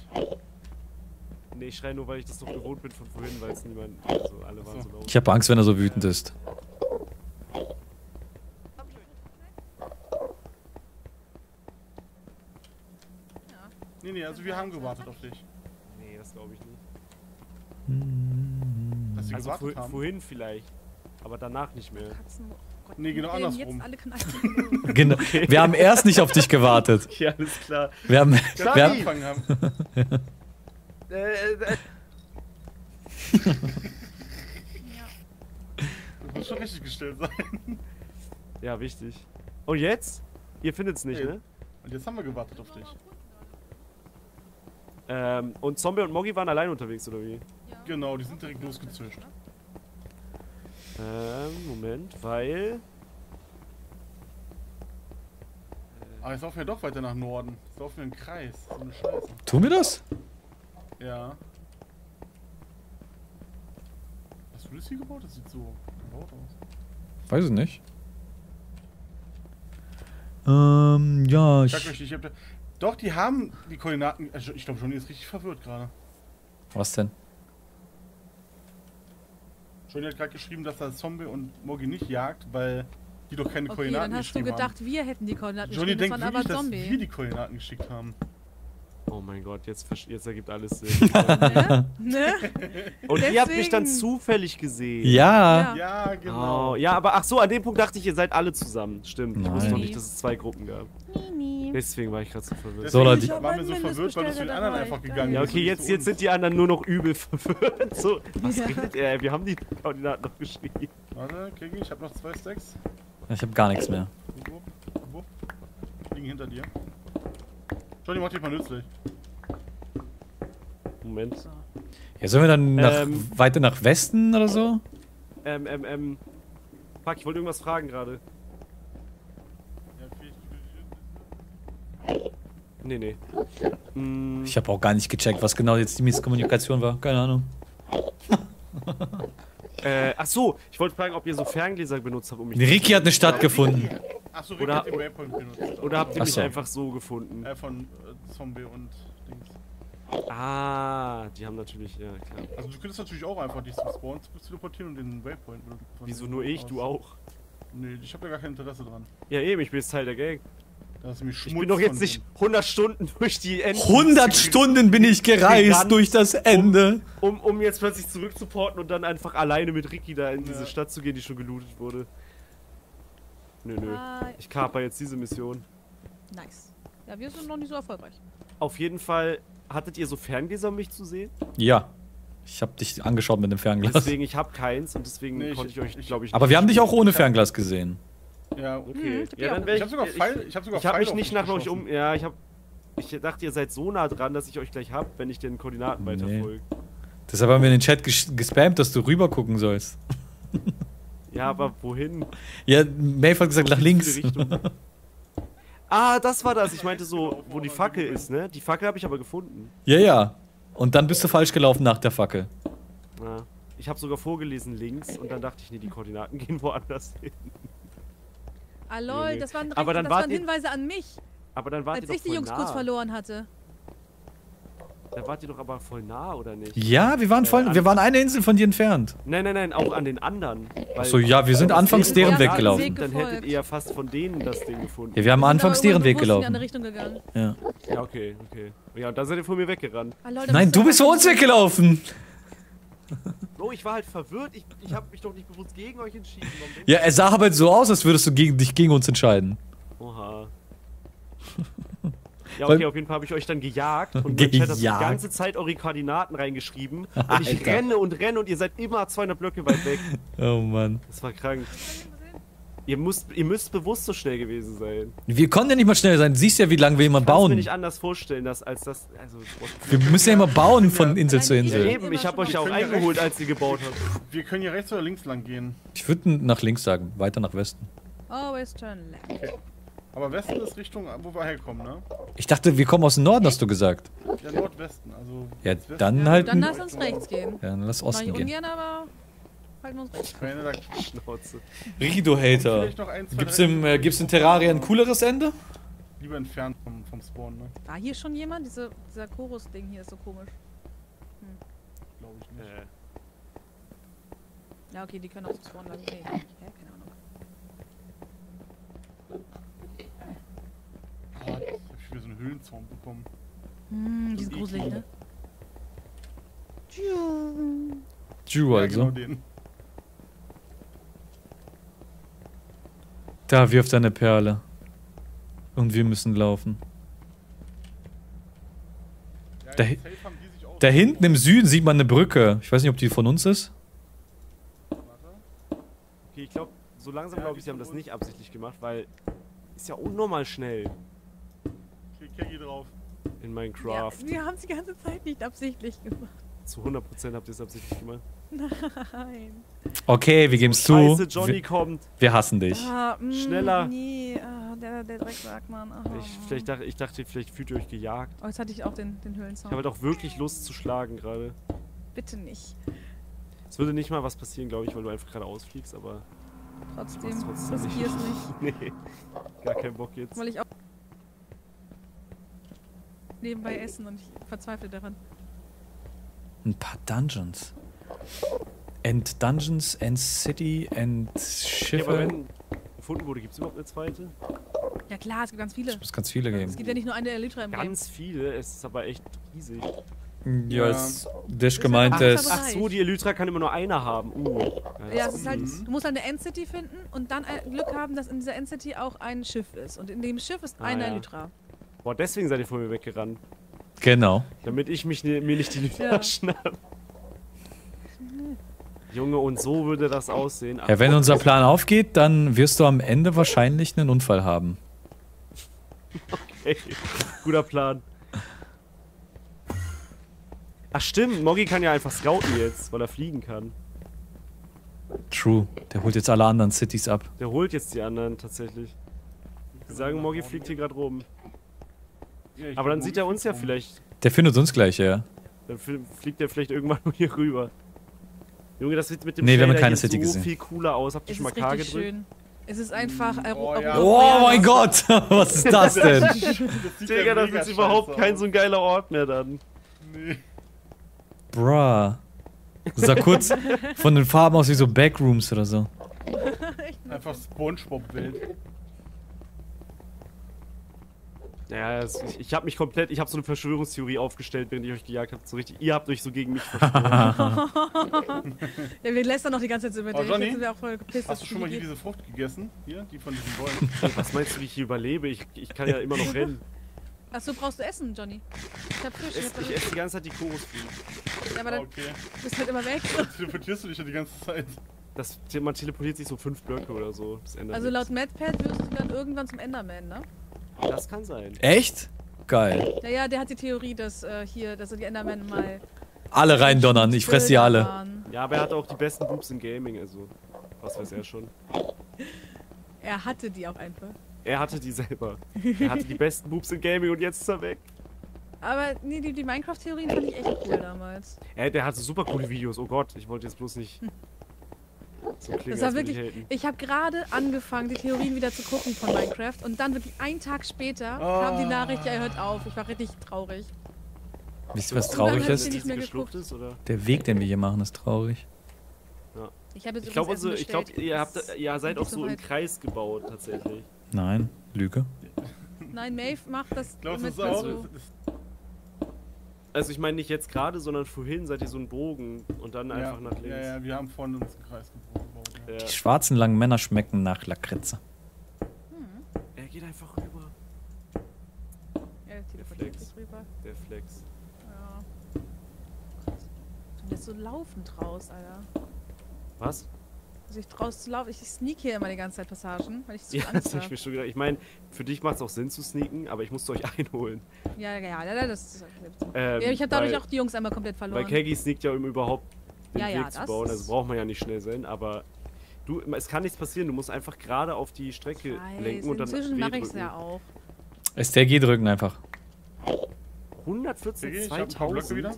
Nee, ich schreie nur, weil ich das doch gewohnt bin von vorhin, weil es niemand. Also alle waren so laut. Ich habe Angst, wenn er so wütend ist. Nee, also wir haben gewartet auf dich. Nee, das glaube ich nicht. Dass wir also gewartet haben? Vorhin vielleicht, aber danach nicht mehr. Nee, genau andersrum. Genau. Okay. Wir haben erst nicht auf dich gewartet. Ja, alles klar. Wir haben angefangen haben. Das muss schon richtig gestellt sein. Ja, wichtig. Und jetzt? Ihr findet's nicht, ne? Und jetzt haben wir gewartet auf dich. Und Zombie und Moggi waren allein unterwegs, oder wie? Ja. Genau, die sind direkt losgezischt. Moment, weil... Aber jetzt laufen wir doch weiter nach Norden. Jetzt laufen wir im Kreis. So eine Scheiße. Tun wir das? Ja. Hast du das hier gebaut? Das sieht so gebaut aus. Weiß ich nicht. Ja, ich hab da... Doch, die haben die Koordinaten... Ich glaube, Johnny ist richtig verwirrt gerade. Was denn? Johnny hat gerade geschrieben, dass er Zombie und Moggi nicht jagt, weil die doch keine Koordinaten haben. Okay, dann hast du gedacht, wir hätten die Koordinaten geschickt, das waren aber Zombie. Johnny denkt wirklich, dass wir die Koordinaten geschickt haben. Oh mein Gott, jetzt ergibt alles Sinn. Ne? Und deswegen. Ihr habt mich dann zufällig gesehen. Ja. Ja, genau. Oh, ja, aber ach so, an dem Punkt dachte ich, ihr seid alle zusammen. Stimmt. Nein. Ich wusste doch nicht, dass es zwei Gruppen gab. Nee. Deswegen war ich gerade so verwirrt. Deswegen waren wir so verwirrt, weil das für den anderen einfach gegangen ist. Ja, okay, jetzt sind die anderen nur noch übel verwirrt. So, was redet er? Wir haben die Koordinaten noch geschrieben. Warte, Kegy, ich hab noch 2 Stacks. Ich hab gar nichts mehr. Liegen hinter dir. Johnny, mach dich mal nützlich. Moment. Ja, sollen wir dann weiter nach Westen oder so? Fuck, ich wollte irgendwas fragen gerade. Nee, nee. Ich habe auch gar nicht gecheckt, was genau jetzt die Misskommunikation war. Keine Ahnung. Ach so, ich wollte fragen, ob ihr so Ferngläser benutzt habt, um mich... Ricky hat eine Stadt gefunden. Ach so, Ricky hat den Waypoint benutzt. Oder habt ihr mich einfach so gefunden? Von Zombie und Dings. Ah, die haben natürlich... Ja, klar. Also du könntest natürlich auch einfach dich zum Spawn teleportieren und den Waypoint benutzen. Wieso nur ich? Du auch? Nee, ich habe da gar kein Interesse dran. Ja eben, ich bin jetzt Teil der Gang. Ich bin doch jetzt nicht 100 Stunden durch die Ende. 100 Stunden bin ich gereist durch das Ende. Um jetzt plötzlich zurückzuporten und dann einfach alleine mit Ricky da in diese Stadt zu gehen, die schon gelootet wurde. Nö, nö. Ich kaper jetzt diese Mission. Nice. Ja, wir sind noch nicht so erfolgreich. Auf jeden Fall, hattet ihr so Ferngläser, um mich zu sehen? Ja. Ich hab dich angeschaut mit dem Fernglas. Deswegen, ich hab keins und deswegen konnte ich euch, glaube ich, nicht. Aber wir haben dich auch ohne Fernglas gesehen. Ja, okay. Ja, dann ich hab mich nicht nach euch um. Ja, ich dachte, ihr seid so nah dran, dass ich euch gleich hab, wenn ich den Koordinaten weiterfolge. Deshalb haben wir in den Chat gespammt, dass du rüber gucken sollst. Ja, aber wohin? Ja, Maeve hat gesagt, nach links. Ah, das war das. Ich meinte so, wo die Fackel ist, ne? Die Fackel habe ich aber gefunden. Ja, ja. Und dann bist du falsch gelaufen nach der Fackel. Ja. Ich habe sogar vorgelesen links und dann dachte ich, nee, die Koordinaten gehen woanders hin. Ah lol, das waren, Hinweise an mich, aber dann wart als ihr ich doch die Jungs nah. Kurz verloren hatte. Da wart ihr doch aber voll nah, oder nicht? Ja, wir waren eine Insel von dir entfernt. Nein, nein, nein, auch an den anderen. Achso, ja, wir sind anfangs deren Weg gelaufen. Dann hättet ihr ja fast von denen das Ding gefunden. Ja, wir haben anfangs deren Weg gelaufen. In eine Richtung gegangen. Ja. Ja, okay, okay. Ja, und dann seid ihr von mir weggerannt. Ah, lol, nein, du bist von uns weggelaufen. Bro, ich war halt verwirrt, ich hab mich doch nicht bewusst gegen euch entschieden. Ja, er sah aber halt so aus, als würdest du dich gegen uns entscheiden. Oha. Ja, okay, auf jeden Fall habe ich euch dann gejagt und mein Chat hat die ganze Zeit eure Koordinaten reingeschrieben. Und ich renne und ihr seid immer 200 Blöcke weit weg. Oh Mann. Das war krank. Ihr müsst bewusst so schnell gewesen sein. Wir konnten ja nicht mal schnell sein. Du siehst ja, wie lange wir immer bauen. Ich kann mir nicht anders vorstellen, dass, als das... Also, wir müssen ja immer bauen von Insel zu Insel. Eben, ich habe euch ja auch eingeholt, als ihr gebaut habt. Wir können hier rechts oder links lang gehen. Ich würde nach links sagen, weiter nach Westen. Always turn left. Okay. Aber Westen ist Richtung, wo wir herkommen, ne? Ich dachte, wir kommen aus dem Norden, hast du gesagt. Ja, Nordwesten, also... Ja, dann Westen. Halt... Dann lass uns rechts gehen. Ja, dann lass Osten gehen. Ungern, aber... Ricky, du Hater. Gibt's im Terraria ein cooleres Ende? Lieber entfernt vom Spawn, ne? War hier schon jemand? Dieser Chorus-Ding hier ist so komisch. Hm. Glaube ich nicht. Ja, okay, die können auch so spawnen lassen. Nee, keine Ahnung. Ich hab schon wieder so einen Höhlenzaun bekommen. Hm, die sind gruselig, ne? Tschüss, also. Da wirft er eine Perle. Und wir müssen laufen. Da hinten im Süden sieht man eine Brücke. Ich weiß nicht, ob die von uns ist. Okay, ich glaube, so langsam glaube ich, sie haben das nicht absichtlich gemacht, weil... Ist ja unnormal schnell. Okay, Kegy drauf. In Minecraft. Ja, wir haben es die ganze Zeit nicht absichtlich gemacht. Zu 100% habt ihr es absichtlich gemacht. Nein. Okay, wir geben es zu. Scheiße, Johnny kommt. Wir hassen dich. Schneller. Nee, der Drecksack, Mann. Ich dachte, vielleicht fühlt ihr euch gejagt. Oh, jetzt hatte ich auch den Höhlenzaun. Ich habe halt auch wirklich Lust zu schlagen gerade. Bitte nicht. Es würde nicht mal was passieren, glaube ich, weil du einfach gerade ausfliegst, aber... Trotzdem riskier's nicht. Nee, gar keinen Bock jetzt. Weil ich auch nebenbei essen und ich verzweifle daran. Ein paar Dungeons. End Dungeons, End City, End Schiffe. Ja, aber wenn gefunden wurde, gibt es überhaupt eine zweite? Ja klar, es gibt ganz viele. Es muss ganz viele geben. Es gibt ja nicht nur eine Elytra im Game. Ganz viele, es ist aber echt riesig. Ja, ist Deschke meint es. Ach so, die Elytra kann immer nur einer haben. Ja, es ist halt, du musst halt eine End City finden und dann Glück haben, dass in dieser End City auch ein Schiff ist. Und in dem Schiff ist eine Elytra. Boah, deswegen seid ihr vor mir weggerannt. Genau. Damit ich mir nicht die Elytra schnappe. Junge, und so würde das aussehen. Ja, wenn unser Plan aufgeht, dann wirst du am Ende wahrscheinlich einen Unfall haben. Okay, guter Plan. Ach stimmt, Moggi kann ja einfach scouten jetzt, weil er fliegen kann. True. Der holt jetzt alle anderen Cities ab. Der holt jetzt die anderen tatsächlich. Wir sagen, Moggi fliegt hier gerade rum. Aber dann sieht er uns ja vielleicht. Der findet uns gleich, ja. Dann fliegt er vielleicht irgendwann nur hier rüber. Junge, das sieht mit dem Trailer so gesehen. Viel cooler aus. Habt ihr schon mal K gedrückt? Schön. Es ist einfach... Oh, ja. Oh mein Gott! Was ist das denn? Digga, das ist überhaupt kein so ein geiler Ort mehr dann. Nee. Bruh. Das sah kurz von den Farben aus wie so Backrooms oder so. Einfach Spongebob-Bild. Ja, ich habe mich komplett, ich habe so eine Verschwörungstheorie aufgestellt, während ich euch gejagt habe. So richtig, ihr habt euch so gegen mich verschworen. Ja, wir lästern noch die ganze Zeit so mit. Oh, Johnny, sind wir auch voll gepisst, hast du schon mal hier diese Frucht gegessen? Hier, die von diesen Bäumen. Was meinst du, wie ich hier überlebe? Ich kann ja immer noch rennen. Achso, brauchst du Essen, Johnny? Ich hab Fisch. Ich esse die ganze Zeit die Chorusfrucht. Ja, aber dann bist halt immer weg. Dann teleportierst du dich ja die ganze Zeit. Man teleportiert sich so 5 Blöcke oder so. Das Enderman. Also laut MatPat wirst du dann irgendwann zum Enderman, ne? Das kann sein. Echt? Geil. Naja, der hat die Theorie, dass dass die Endermen mal... Alle reindonnern, ich fress die alle. Waren. Ja, aber er hat auch die besten Boobs im Gaming, also... Was weiß er schon. Er hatte die auch einfach. Er hatte die selber. Er hatte die besten Boobs im Gaming und jetzt ist er weg. Aber nee, die Minecraft-Theorien fand ich echt cool damals. Der hatte super coole Videos, oh Gott, ich wollte jetzt bloß nicht... So das war wirklich, ich habe gerade angefangen, die Theorien wieder zu gucken von Minecraft und dann wirklich einen Tag später kam die Nachricht, ja, er hört auf. Ich war richtig traurig. Wisst ihr, was traurig ist? Der Weg, den wir hier machen, ist traurig. Ja. Ich glaube, ihr seid auch so im Kreis gebaut, tatsächlich. Nein, Lüge. Nein, Maeve macht das. Also ich meine nicht jetzt gerade, sondern vorhin seid ihr so ein Bogen und dann einfach nach links. Ja, wir haben vorne uns einen Kreis gebaut. Ja. Die schwarzen langen Männer schmecken nach Lakritze. Hm. Er geht einfach rüber. Ja, der Flex. Der Flex. Ja. Du bist so laufend raus, Alter. Was? Also ich draußen zu laufen. Ich sneak hier immer die ganze Zeit Passagen, weil ich zu Angst habe. Ich meine, für dich macht es auch Sinn zu sneaken, aber ich musste euch einholen. Ja, das ist ich habe dadurch auch die Jungs einmal komplett verloren. Weil Kegy sneakt ja, um überhaupt den Weg zu bauen, also braucht man ja nicht schnell sein, aber es kann nichts passieren, du musst einfach gerade auf die Strecke lenken und dann inzwischen mache ich es ja auch. STRG drücken einfach. 114, 2000 wieder.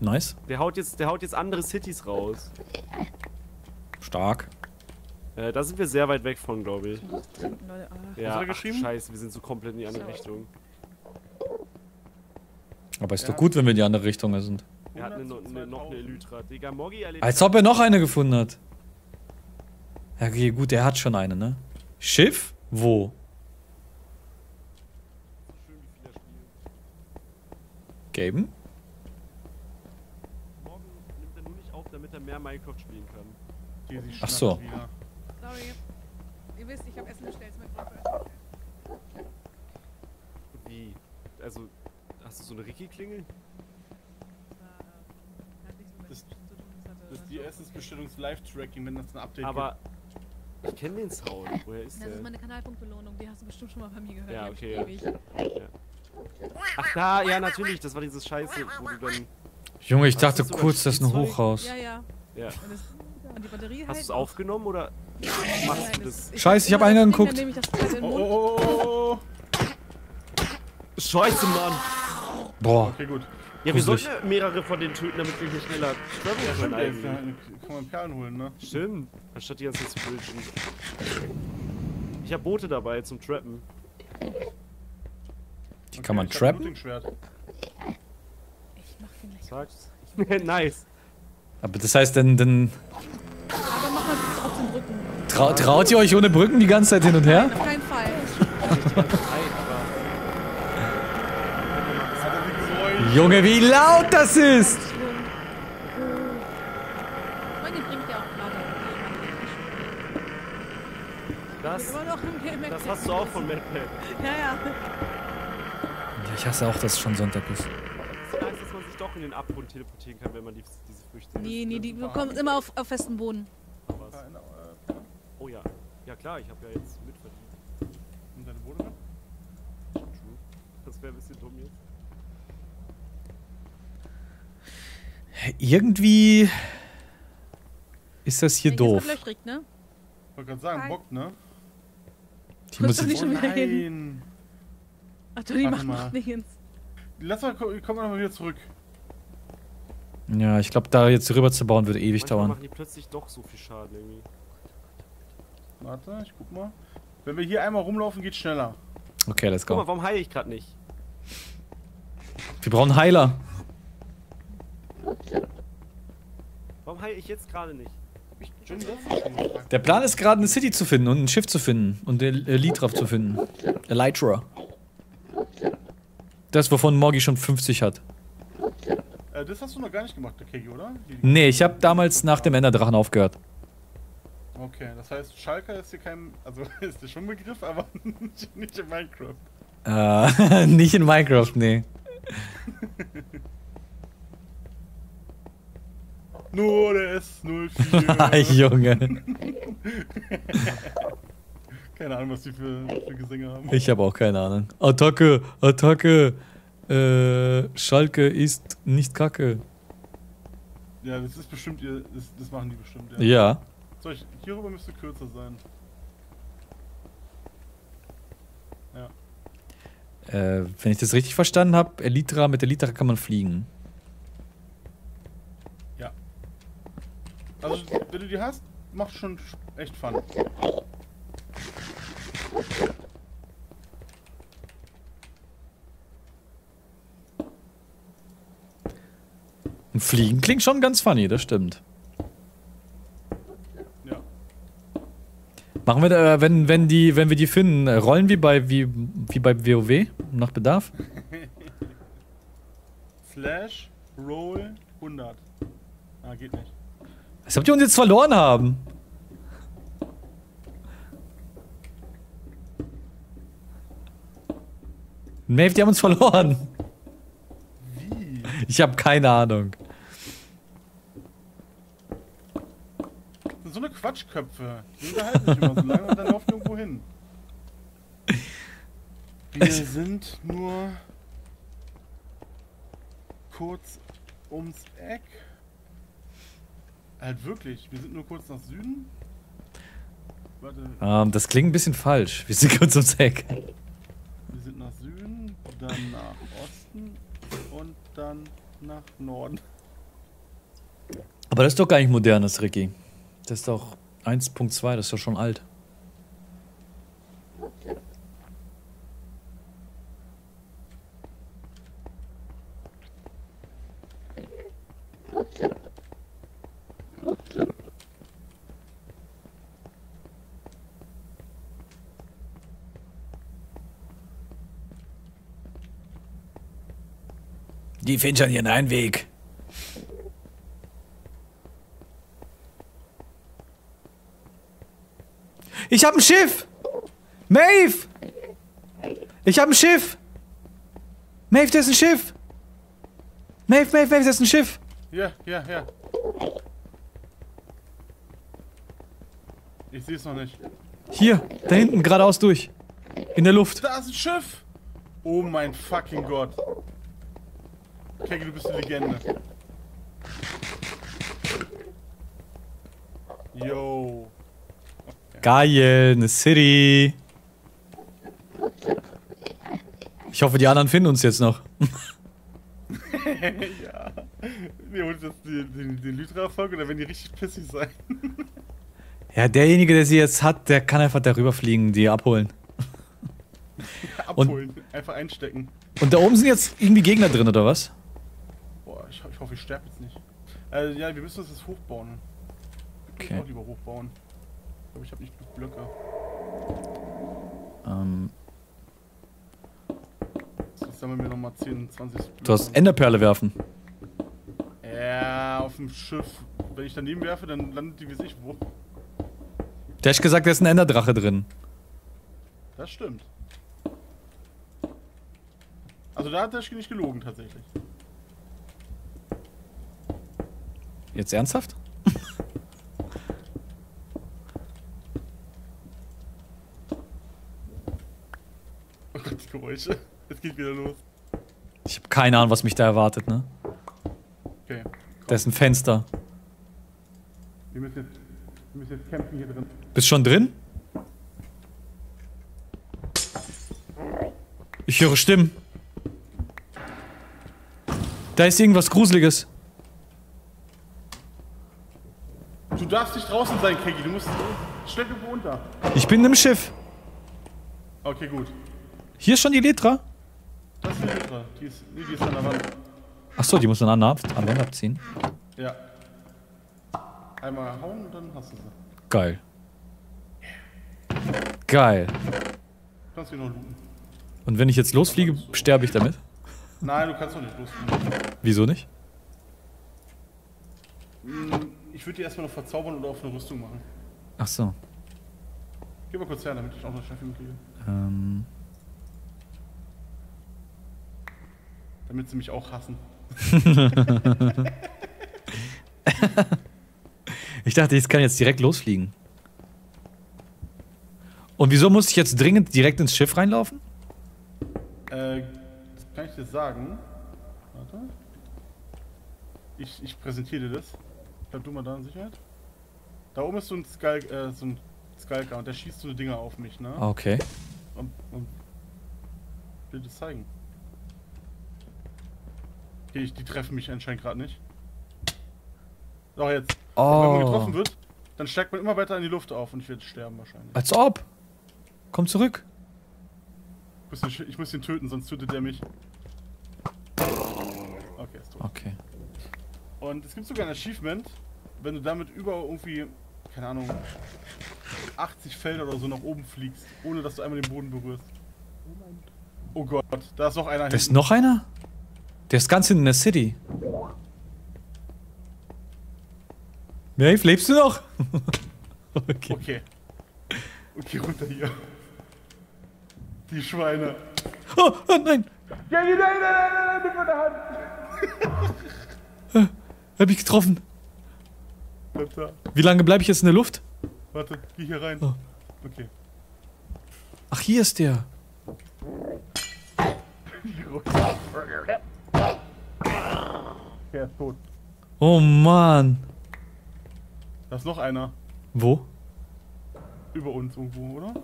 Nice. Der haut jetzt andere Cities raus. Stark. Da sind wir sehr weit weg von, glaube ich. Ja, ach, scheiße, wir sind so komplett in die andere Richtung. Aber ist doch gut, wenn wir in die andere Richtung sind. Er hat noch eine Elytra. Digga, Moggi erlebt. Als ob er noch eine gefunden hat. Ja, okay, gut, er hat schon eine, ne? Schiff? Wo? Gaben? Morgen nimmt er nur nicht auf, damit er mehr Minecraft spielen kann. Ach so. Sorry. Ihr wisst, ich hab Essen bestellt, mein Papa. Wie? Also, hast du so eine Ricky-Klingel? Das ist die Essensbestellungs-Live-Tracking, wenn das ein Update gibt. Aber ich kenne den Sound. Woher ist der? Das ist meine Kanalpunktbelohnung, die hast du bestimmt schon mal bei mir gehört. Ja, okay. Ach da, ja, natürlich, das war dieses Scheiße, wo du dann... Junge, ich dachte kurz, das ist ein Hochhaus. Ja. Hast du es aufgenommen oder machst du das? Scheiße, ich hab einen geguckt. Scheiße, Mann. Boah. Okay, gut. Ja, wir sollten mehrere von denen töten, damit wir hier schneller können. Kann man Perlen holen, ne? Stimmt. Anstatt die ganze zu bridgen. Ich hab Boote dabei zum Trappen. Die kann man trappen? Ich mach den gleich. Nice. Aber das heißt, dann... Aber mach mal auf den Brücken. Traut ihr euch ohne Brücken die ganze Zeit hin und her? Auf keinen Fall. Junge, wie laut das ist! Das hast du auch von MatPat. Ja, ich hasse auch, dass es schon Sonntag ist. Doch in den Abgrund teleportieren kann, wenn man diese Früchte... Nee, die kommen immer auf festen Boden. Oh ja. Ja klar, ich habe ja jetzt mitverdient. Und deine Wohnung? True. Das wäre ein bisschen dumm jetzt. Irgendwie... Ist das hier doof? Ich wollte gerade sagen, bockt, ne? Die muss nicht schon wieder hin. Ach, Johnny macht noch nichts. Lass mal, kommen wir nochmal wieder zurück. Ja, ich glaube, da jetzt rüber zu bauen, würde ewig dauern. Machen die plötzlich doch so viel Schaden irgendwie. Warte, ich guck mal. Wenn wir hier einmal rumlaufen, geht's schneller. Okay, let's go. Guck mal, warum heile ich gerade nicht? Wir brauchen Heiler. Warum heile ich jetzt gerade nicht? Der Plan ist gerade, eine City zu finden und ein Schiff zu finden und Elytra zu finden. Elytra. Das, wovon Moggi schon 50 hat. Das hast du noch gar nicht gemacht, der Kegy, oder? Nee, ich habe damals nach dem Enderdrachen aufgehört. Okay, das heißt, Shulker ist hier kein... Also, ist das schon ein Begriff, aber nicht in Minecraft. Nicht in Minecraft, nee. Nur der S04. Junge. Keine Ahnung, was die für Gesänge haben. Ich habe auch keine Ahnung. Attacke, Attacke. Shulker ist nicht Kacke. Ja, das ist bestimmt ihr. Das machen die bestimmt, ja. Ja. So, hierüber müsste kürzer sein. Ja. Wenn ich das richtig verstanden habe, Elytra, mit Elytra kann man fliegen. Ja. Also, wenn du die hast, macht schon echt Fun. Und fliegen klingt schon ganz funny, das stimmt. Machen wir da, wenn wir die finden, rollen wie bei WoW nach Bedarf? Flash, Roll, 100. Ah, geht nicht. Als ob die uns jetzt verloren haben. Maeve, die haben uns verloren. Wie? Ich habe keine Ahnung. So eine Quatschköpfe. Die unterhalten sich immer so lange und dann laufen irgendwo hin. Wir sind nur kurz ums Eck. Halt wirklich, wir sind nur kurz nach Süden. Warte. Das klingt ein bisschen falsch. Wir sind kurz ums Eck. Wir sind nach Süden, dann nach Osten und dann nach Norden. Aber das ist doch gar nicht modern, das Ricky. Das ist doch 1.2, das ist doch schon alt. Die finden schon ihren Einweg. Ich hab ein Schiff! Maeve! Ich hab ein Schiff! Maeve, das ist ein Schiff! Maeve, das ist ein Schiff! Ja. Ich seh's noch nicht. Hier, da hinten, geradeaus durch. In der Luft. Da ist ein Schiff! Oh mein fucking Gott. Kegy, du bist eine Legende. Yo. Geil, eine City. Ich hoffe, die anderen finden uns jetzt noch. Ja. Wir holen jetzt den Lytra-Erfolg oder werden die richtig pissig sein? Ja, derjenige, der sie jetzt hat, der kann einfach darüber fliegen, die abholen. Abholen, und einfach einstecken. Und da oben sind jetzt irgendwie Gegner drin, oder was? Boah, ich hoffe, ich sterbe jetzt nicht. Ja, wir müssen uns das hochbauen. Okay. Ich auch lieber hochbauen. Ich habe nicht genug Blöcke. Jetzt sammeln wir nochmal 10, 20 Blöcke. Du hast Enderperle werfen. Ja, auf dem Schiff. Wenn ich daneben werfe, dann landet die wie sich wo. Deschke sagt, da ist ein Enderdrache drin. Das stimmt. Also da hat Deschke nicht gelogen, tatsächlich. Jetzt ernsthaft? Geräusche. Es geht wieder los. Ich habe keine Ahnung, was mich da erwartet, ne? Okay. Da ist ein Fenster. Wir müssen jetzt muss jetzt campen hier drin. Bist schon drin? Ich höre Stimmen. Da ist irgendwas Gruseliges. Du darfst nicht draußen sein, Kegy. Du musst schnell irgendwo unter. Ich bin im Schiff. Okay, gut. Hier ist schon die Elytra? Das ist die Elytra. Die ist an der Wand. Achso, die muss man an der Wand abziehen. Ja. Einmal hauen und dann hast du sie. Geil. Geil. Kannst du noch looten. Und wenn ich jetzt losfliege, sterbe ich damit? Nein, du kannst doch nicht losfliegen. Wieso nicht? Ich würde die erstmal noch verzaubern oder auf eine Rüstung machen. Ach so. Geh mal kurz her, damit ich auch noch schnell Film kriege. Damit sie mich auch hassen. Ich dachte, ich kann jetzt direkt losfliegen. Und wieso muss ich jetzt dringend direkt ins Schiff reinlaufen? Das kann ich dir sagen. Warte. Ich präsentiere dir das. Bleib du mal da in Sicherheit. Da oben ist so ein Skulker, und der schießt so Dinger auf mich, ne? Okay. Und will das zeigen. Okay, die treffen mich anscheinend gerade nicht. Doch, jetzt. Oh. Wenn man getroffen wird, dann steigt man immer weiter in die Luft auf und ich werde sterben wahrscheinlich. Als ob! Komm zurück! Ich muss ihn töten, sonst tötet er mich. Okay, ist tot. Okay. Und es gibt sogar ein Achievement, wenn du damit über irgendwie, keine Ahnung, 80 Felder oder so nach oben fliegst, ohne dass du einmal den Boden berührst. Oh Gott, da ist noch einer. Da ist noch einer? Der ist ganz hinten in der City. Maeve, lebst du noch? Okay. Okay. Okay, runter hier. Die Schweine. Oh, oh nein! Ja, nein, nein, nein, nein, nimm meine Hand! Hab ich getroffen. Bleib da. Wie lange bleibe ich jetzt in der Luft? Warte, geh hier rein. Oh. Okay. Ach, hier ist der. Der ist tot. Oh Mann. Da ist noch einer. Wo? Über uns irgendwo, oder?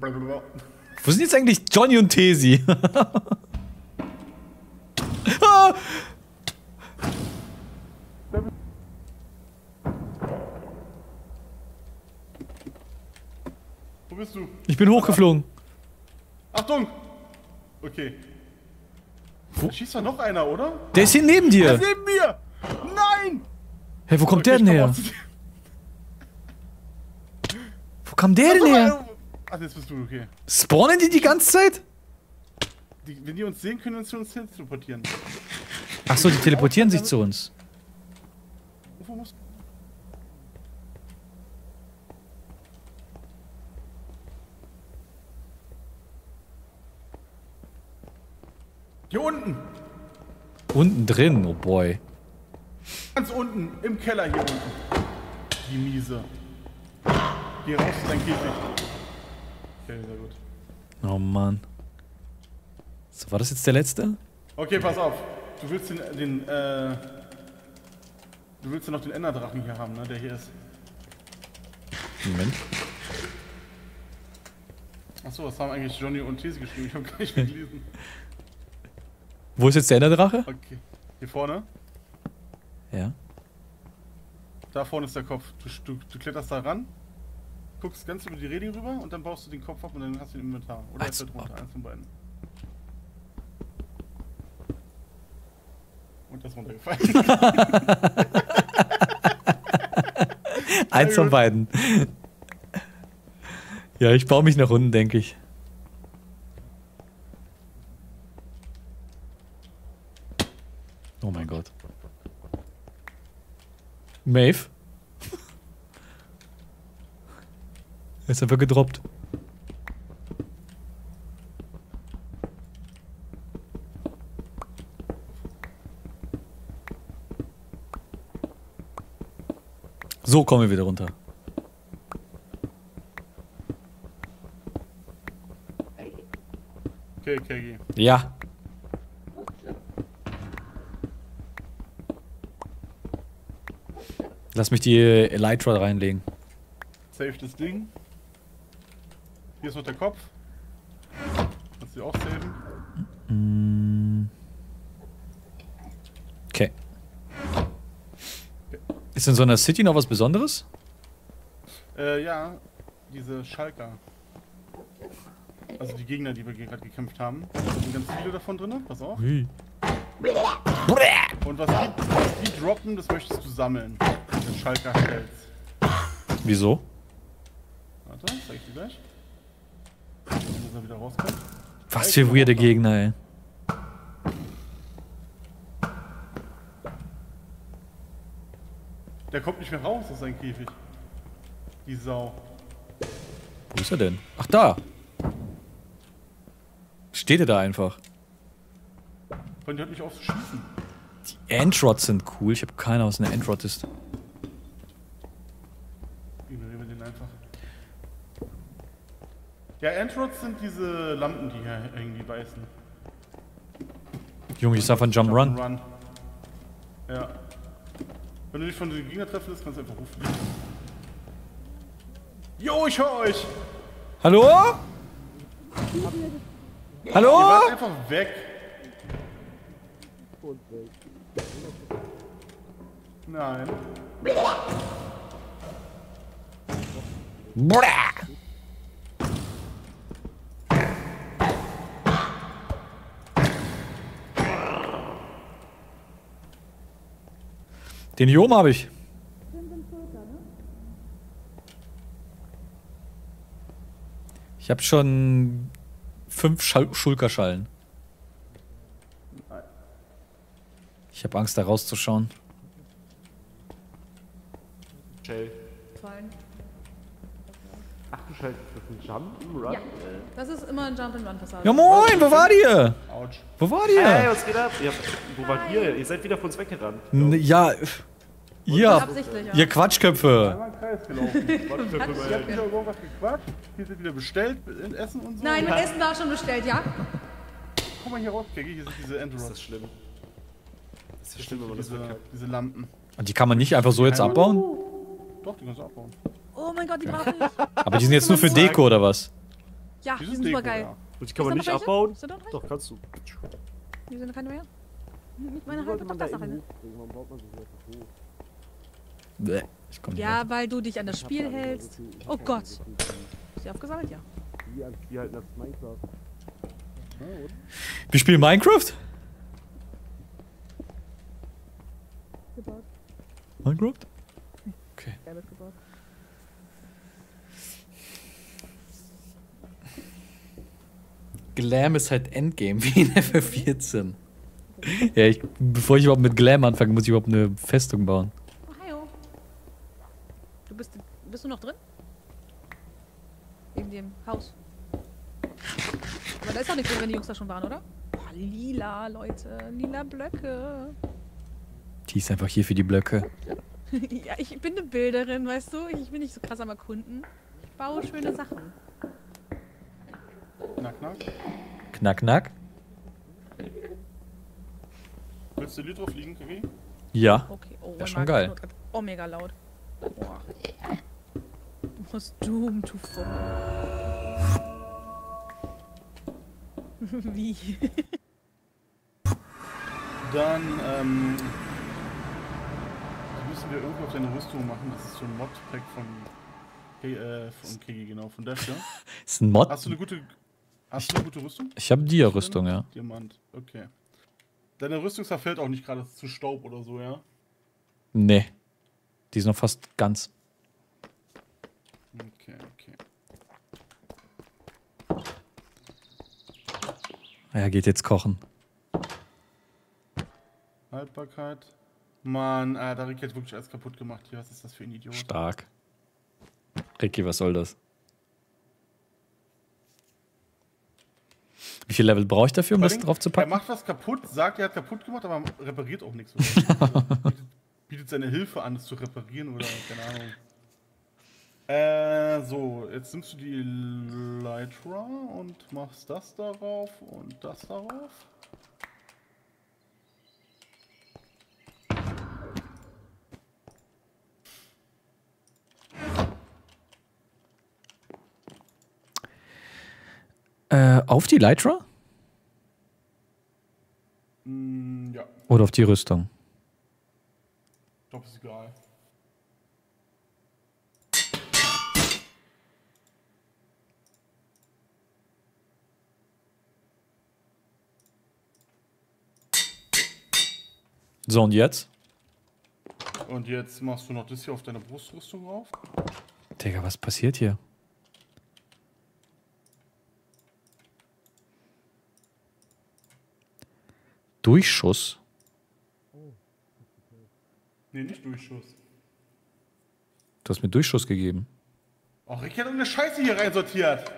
Blablabla. Wo sind jetzt eigentlich Johnny und Tesi? Ah! Wo bist du? Ich bin hochgeflogen. Achtung! Okay. Wo? Da schießt doch noch einer, oder? Der ist hier neben dir! Der ist neben mir! Nein! Hey, wo kommt der denn her? Wo kam der denn her? Ach, jetzt bist du, okay. Spawnen die ganze Zeit? Wenn die uns sehen, können wir uns hin teleportieren. Ach so, die teleportieren sich zu uns. Wo musst du? Hier unten! Unten drin, oh boy. Ganz unten, im Keller hier unten. Die Miese. Geh raus aus deinem Käfig. Okay, sehr gut. Oh Mann. So, war das jetzt der letzte? Okay, pass auf. Du willst du willst ja noch den Enderdrachen hier haben, ne? Der hier ist. Moment. Achso, was haben eigentlich Johnny und Tesi geschrieben? Ich hab gar nicht gelesen. Wo ist jetzt der Enderdrache? Okay. Hier vorne? Ja. Da vorne ist der Kopf. Du kletterst da ran, guckst ganz über die Reling rüber und dann baust du den Kopf ab und dann hast du den Inventar. Oder ist der drunter? Eins von beiden. Und das ist runtergefallen. Eins von beiden. Ja, ich baue mich nach unten, denke ich. Oh mein Gott. Maeve? Er ist einfach gedroppt. So kommen wir wieder runter. Okay, Kegy. Ja. Lass mich die Elytra reinlegen. Safe das Ding. Hier ist noch der Kopf. Kannst du auch saven. Okay. Ist in so einer City noch was Besonderes? Ja. Diese Shulker. Also die Gegner, die wir gerade gekämpft haben. Da sind ganz viele davon drin, pass auf. Ui. Und was die droppen, das möchtest du sammeln. Den Shulker hältst. Wieso? Warte, zeig ich dir gleich. Wenn er wieder rauskommt. Was für weirde Gegner, ey. Der kommt nicht mehr raus aus seinem Käfig. Die Sau. Wo ist er denn? Ach, da! Steht er da einfach? Freund, hört mich auf zu schießen. Die End Rods sind cool. Ich habe keine, was eine End Rod ist. Ignorieren wir den einfach. Ja, End Rods sind diese Lampen, die hier irgendwie beißen. Junge, ich sag von Jump Run. Ja. Wenn du dich von den Gegner treffen lässt, kannst du einfach rufen. Jo, ich höre euch! Hallo? Hallo? Ihr wart einfach weg. Nein. Den Idiom habe ich. Ich habe schon 5 Shulker-Schalen. Ich habe Angst, da rauszuschauen. Shell. Ach du Scheiße, ist das ein Jump'n'Run? Ja, das ist immer ein Jump'n'Run-Passage. Ja moin, wo war ihr? Autsch. Wo war ihr? Hey, was geht ab? Wo wart ihr? Ihr seid wieder von uns weggerannt. Ja. Ja, ihr Quatschköpfe! Ich hab wieder irgendwas gequatscht, hier sind wieder bestellt, Essen und so. Nein, Essen war schon bestellt, ja? Guck mal hier raus, Kegy, hier sind diese Enderauge. Das ist schlimm. Das ist ja schlimm, aber diese Lampen. Und die kann man nicht einfach so jetzt abbauen? Doch, die kannst du abbauen. Oh mein Gott, die brauche ich. Aber die sind jetzt nur für Deko oder was? Ja, die sind super geil. Und die kann man nicht abbauen? Doch, kannst du. Hier sind keine mehr. Mit meiner Hand kommt das noch eine. Bleh, ich komm nicht rein. Weil du dich an das Spiel hältst. Oh Gott. Ist ja aufgesammelt, ja. Wir spielen Minecraft? Minecraft? Okay. Glam ist halt Endgame, wie in FF14. Ja, bevor ich überhaupt mit Glam anfange, muss ich überhaupt eine Festung bauen. Bist du noch drin? In dem Haus. Aber da ist doch nichts drin, wenn die Jungs da schon waren, oder? Boah, lila, Leute. Lila Blöcke. Die ist einfach hier für die Blöcke. Ja, ich bin eine Bilderin, weißt du? Ich bin nicht so krass am Erkunden. Ich baue schöne Sachen. Knack, knack. Knack, knack. Willst du Elytra fliegen, Kegy? Ja. Okay. Oh, wär schon geil. Oh, mega laut. Boah. Du musst Doom to fuck. Wie? Dann, müssen wir irgendwo auf deine Rüstung machen. Das ist so ein Mod-Pack von Kegy, genau, von Deschke. Ist ein Mod? Hast du eine gute Rüstung? Ich habe die Rüstung, ja. Diamant, okay. Deine Rüstung zerfällt auch nicht gerade zu Staub oder so, ja? Nee. Die ist noch fast ganz. Okay, okay. Ja, geht jetzt kochen. Haltbarkeit. Mann, da Ricky hat wirklich alles kaputt gemacht hier. Was ist das für ein Idiot? Stark. Ricky, was soll das? Wie viel Level brauche ich dafür, um das drauf zu packen? Er macht was kaputt, sagt, er hat kaputt gemacht, aber repariert auch nichts. Bietet seine Hilfe an, das zu reparieren oder keine Ahnung. So, jetzt nimmst du die Elytra und machst das darauf und das darauf. Auf die Elytra? Ja. Oder auf die Rüstung? Ich glaube, ist egal. So, und jetzt? Und jetzt machst du noch das hier auf deine Brustrüstung auf. Digga, was passiert hier? Durchschuss? Nee, nicht Durchschuss. Du hast mir Durchschuss gegeben. Oh, Ricky hat eine Scheiße hier reinsortiert.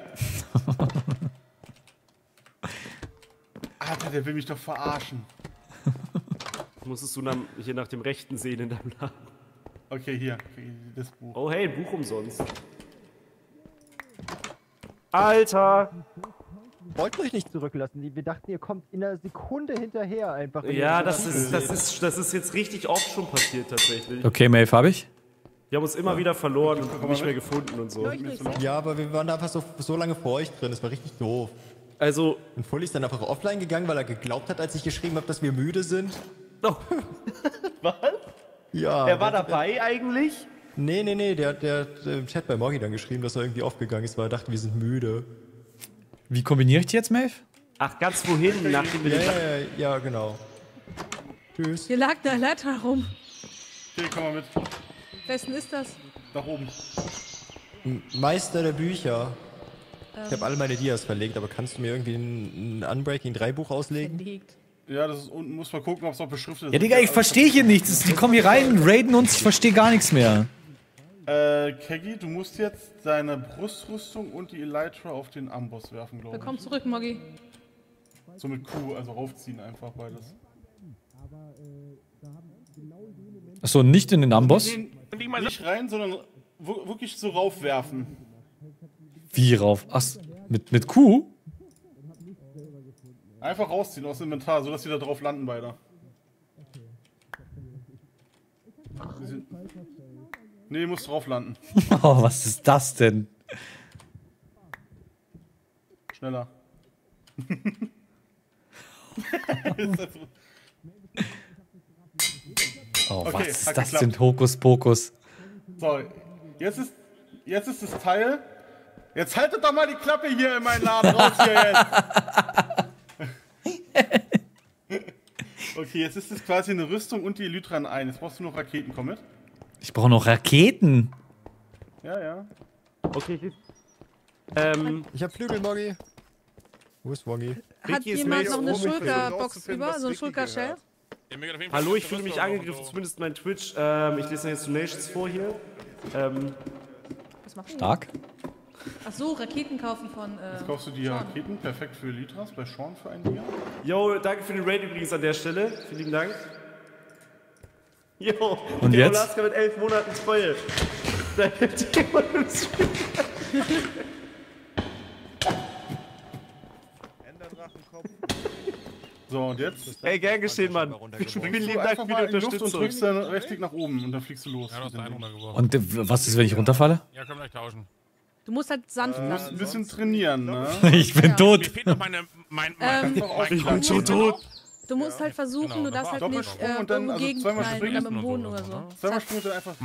Alter, der will mich doch verarschen. Musstest du dann hier nach dem Rechten sehen in deinem Laden. Okay, hier. Das Buch. Oh hey, ein Buch umsonst. Alter! Wir wollten euch nicht zurücklassen. Wir dachten, ihr kommt in einer Sekunde hinterher einfach. Ja, das ist jetzt richtig oft schon passiert tatsächlich. Okay, Maeve, hab ich? Wir haben uns immer wieder verloren und nicht mehr gefunden und so. Ja, aber wir waren da einfach so lange vor euch drin. Das war richtig doof. Also... Und Fully ist dann einfach offline gegangen, weil er geglaubt hat, als ich geschrieben habe, dass wir müde sind. Oh. Was? Ja. Er war dabei eigentlich? Nee, nee, nee, der hat im Chat bei Moggi dann geschrieben, dass er irgendwie aufgegangen ist, weil er dachte, wir sind müde. Wie kombiniere ich die jetzt, Maeve? Ach, ganz wohin? Nach dem ja, genau. Tschüss. Hier lag eine Leiter rum. Hier, komm mal mit. Wessen ist das? Nach oben. Meister der Bücher. Ich habe alle meine Dias verlegt, aber kannst du mir irgendwie ein Unbreaking 3 Buch auslegen? Verlegt. Ja, das ist unten, muss mal gucken, ob es noch beschriftet ist. Ja, Digga, ich verstehe hier nichts. Die kommen hier rein, raiden uns, ich verstehe gar nichts mehr. Kegy, du musst jetzt deine Brustrüstung und die Elytra auf den Amboss werfen, glaube ich. Willkommen zurück, Moggi. So mit Q, also raufziehen einfach beides. Achso, nicht in den Amboss? Nicht rein, sondern wirklich so raufwerfen. Wie rauf? Ach, mit Q? Einfach rausziehen aus dem Inventar, sodass die da drauf landen, beide. Nee, die muss drauf landen. Oh, was ist das denn? Schneller. Oh, was ist das denn? Hokuspokus. So, jetzt ist das Teil. Jetzt haltet doch mal die Klappe hier in meinen Laden raus hier jetzt. Okay, jetzt ist es quasi eine Rüstung und die Elytra in ein. Jetzt brauchst du noch Raketen, komm mit. Ich brauche noch Raketen? Ja, ja. Okay. Ich hab Flügel, Moggi. Wo ist Moggi? Hat jemand noch eine Shulker-Box über? So eine Shulker-Schale? Hallo, ich fühle mich angegriffen, zumindest mein Twitch. Ich lese jetzt Donations vor hier. Was machst du? Stark. Ach so, Raketen kaufen von jetzt kaufst du die Sean. Raketen, perfekt für Elytras, bei Sean für ein Jahr. Jo, danke für den Raid übrigens an der Stelle. Vielen lieben Dank. Jo, und der jetzt? Olaska mit 11 Monaten Treue. Enderdrachenkopf. So, und jetzt? Ey, gern geschehen, Mann. Vielen lieben Dank für die Unterstützung. Du drückst dann richtig nach oben und dann fliegst du los. Ja, und was ist, wenn ich runterfalle? Ja, können wir gleich tauschen. Du musst halt sanft machen. Du musst ein bisschen trainieren, ne? Ich bin tot. Ich bin schon tot. Du musst halt versuchen, du darfst halt nicht gegen knallen im Boden oder so. Zweimal springen und dann einfach...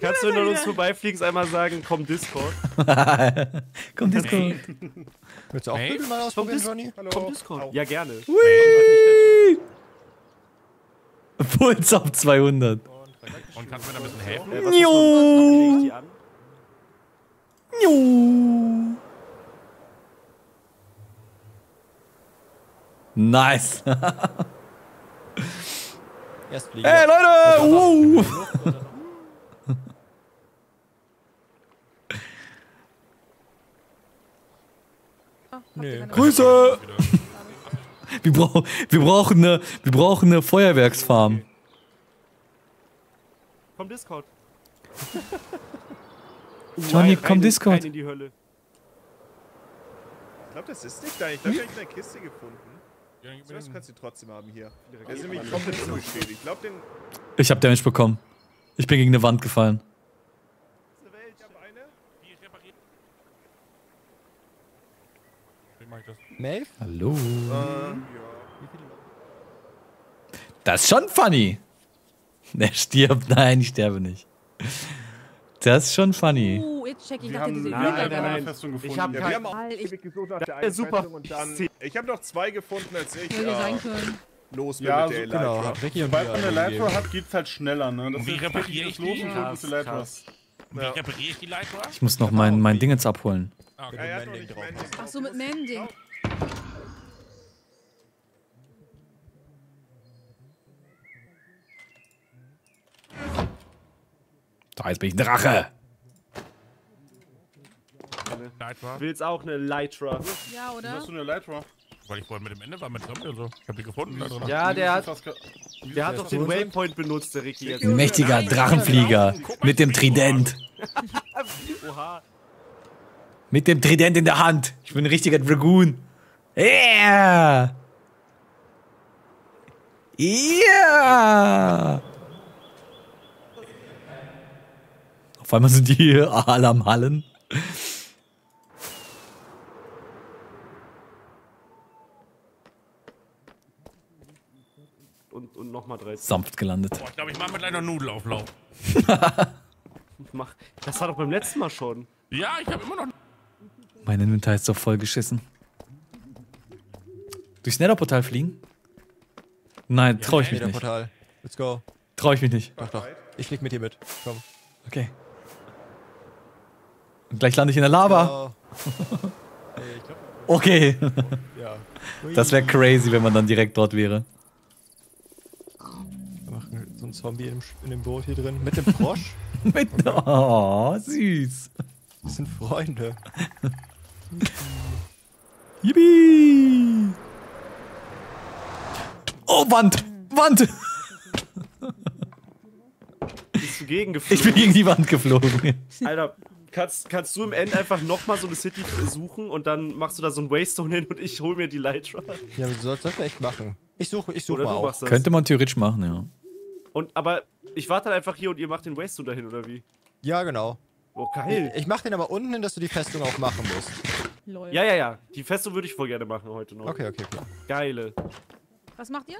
Kannst du, wenn du uns vorbeifliegst, einmal sagen, komm Discord? Komm Discord. Willst du auch bitte mal ausprobieren, Johnny? Komm Discord. Ja, gerne. Whee! Puls auf 200. Und kannst du mir da ein bisschen helfen? Njo! Nice! Ey, Leute! Nee. Grüße! wir brauchen eine Feuerwerksfarm. Okay. Komm Discord. Johnny, komm Discord. Rein in die Hölle. Ich glaube, das ist nicht dein. Ich habe ja nicht eine Kiste gefunden. So, das kannst du trotzdem haben hier. Der ist nämlich komplett zugeschädigt. Ich glaube, den... Ich hab Damage bekommen. Ich bin gegen eine Wand gefallen. Maeve? Hallo. Ja. Das ist schon funny. Er stirbt. Nein, ich sterbe nicht. Das ist schon funny. Wir haben eine Festung gefunden. Ich habe noch zwei gefunden, als ich los bin mit der Elytra. Sobald man eine Elytra hat, geht's halt schneller. Ne? Das wie repariere ich die? Ich muss noch mein Ding jetzt abholen. Ach so, mit Mending. Da jetzt bin ich ein Drache. Du willst auch eine Elytra. Ja, oder? Hast du eine Elytra? Weil ich vorhin mit dem Ende war, mit Zombie und so. Ich hab die gefunden. Da ja, der hat doch den Waypoint benutzt, der Ricky. Ein mächtiger Drachenflieger. Mit dem Trident. Oha. Mit dem Trident in der Hand. Ich bin ein richtiger Dragoon. Yeah! Yeah! Auf einmal sind die hier alle am Hallen. Und nochmal 30. Sanft gelandet. Boah, ich glaube, ich mache mit einer Nudelauflauf. Das war doch beim letzten Mal schon. Ja, ich habe immer noch... Mein Inventar ist doch voll geschissen. Durchs Netherportal fliegen? Nein, ja, traue ich mich nicht. Netherportal. Let's go. Traue ich mich nicht. Doch, doch. Ich flieg mit dir mit. Komm. Okay. Und gleich lande ich in der Lava. Ja. Okay. Ja. Das wäre crazy, wenn man dann direkt dort wäre. Zombie in dem Boot hier drin. Mit dem Frosch? Mit, oh, süß. Das sind Freunde. Yippie! Oh, Wand! Wand! Bist du gegen geflogen? Ich bin gegen die Wand geflogen. Alter, kannst du im End einfach nochmal so eine City suchen und dann machst du da so ein Waystone hin und ich hol mir die Elytra. Ja, aber du sollst das echt machen. Ich suche mal auch. Könnte man theoretisch machen, ja. Aber ich warte dann einfach hier und ihr macht den Waystone dahin, oder wie? Ja, genau. Oh, geil. Ich mach den aber unten hin, dass du die Festung auch machen musst. Lol. Ja. Die Festung würde ich voll gerne machen heute noch. Okay, klar. Geile. Was macht ihr?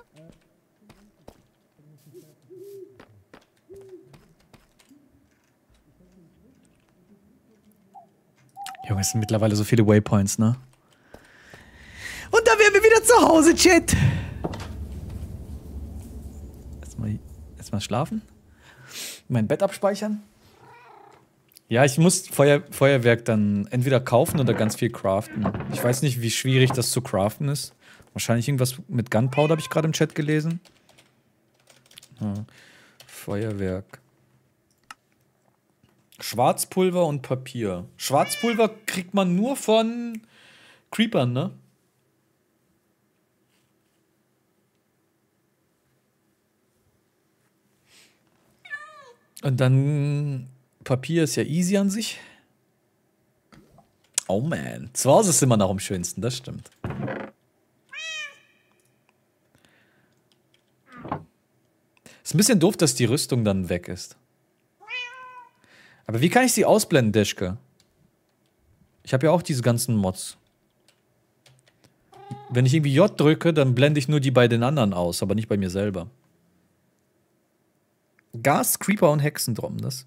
Junge, es sind mittlerweile so viele Waypoints, ne? Und da wären wir wieder zu Hause, Chat. Erstmal schlafen. Mein Bett abspeichern. Ja, ich muss Feuerwerk dann entweder kaufen oder ganz viel craften. Ich weiß nicht, wie schwierig das zu craften ist. Wahrscheinlich irgendwas mit Gunpowder, habe ich gerade im Chat gelesen. Ja. Feuerwerk. Schwarzpulver und Papier. Schwarzpulver kriegt man nur von Creepern, ne? Und dann, Papier ist ja easy an sich. Oh man, zu Hause ist immer noch am schönsten, das stimmt. Ist ein bisschen doof, dass die Rüstung dann weg ist. Aber wie kann ich sie ausblenden, Deschke? Ich habe ja auch diese ganzen Mods. Wenn ich irgendwie J drücke, dann blende ich nur die bei den anderen aus, aber nicht bei mir selber. Gas, Creeper und Hexen droppen das.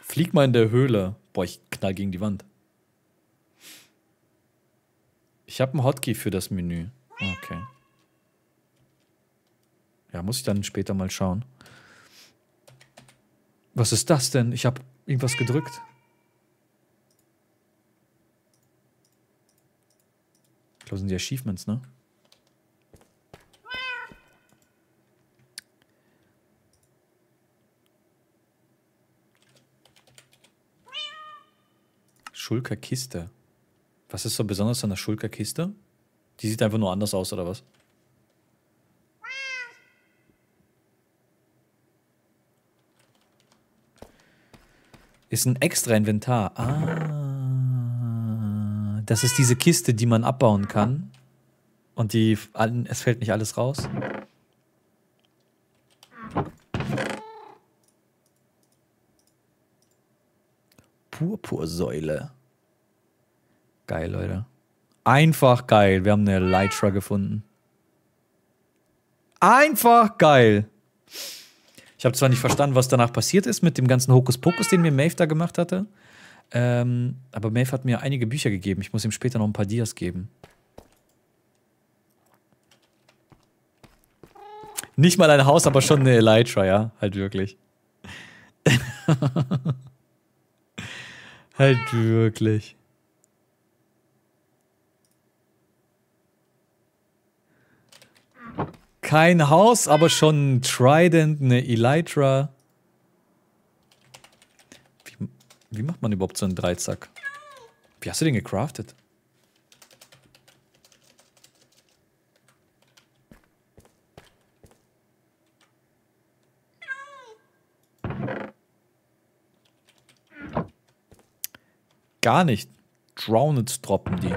Flieg mal in der Höhle. Boah, ich knall gegen die Wand. Ich habe einen Hotkey für das Menü. Okay. Ja, muss ich dann später mal schauen. Was ist das denn? Ich habe irgendwas gedrückt. Ich glaube, sind die Achievements, ne? Schulker-Kiste. Was ist so besonders an der Schulker-Kiste? Die sieht einfach nur anders aus, oder was? Ist ein extra Inventar. Ah. Das ist diese Kiste, die man abbauen kann. Und die, es fällt nicht alles raus. Purpursäule. Geil, Leute. Einfach geil. Wir haben eine Elytra gefunden. Einfach geil. Ich habe zwar nicht verstanden, was danach passiert ist mit dem ganzen Hokuspokus, den mir Maeve da gemacht hatte. Aber Maeve hat mir einige Bücher gegeben. Ich muss ihm später noch ein paar Dias geben. Nicht mal ein Haus, aber schon eine Elytra, ja. Halt wirklich. Halt wirklich. Kein Haus, aber schon ein Trident, eine Elytra. Wie macht man überhaupt so einen Dreizack? Wie hast du den gecraftet? Gar nicht. Drowned droppen die.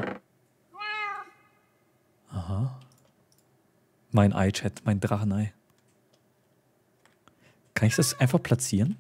Aha. Mein Ei-Chat, mein Drachenei. Kann ich das einfach platzieren?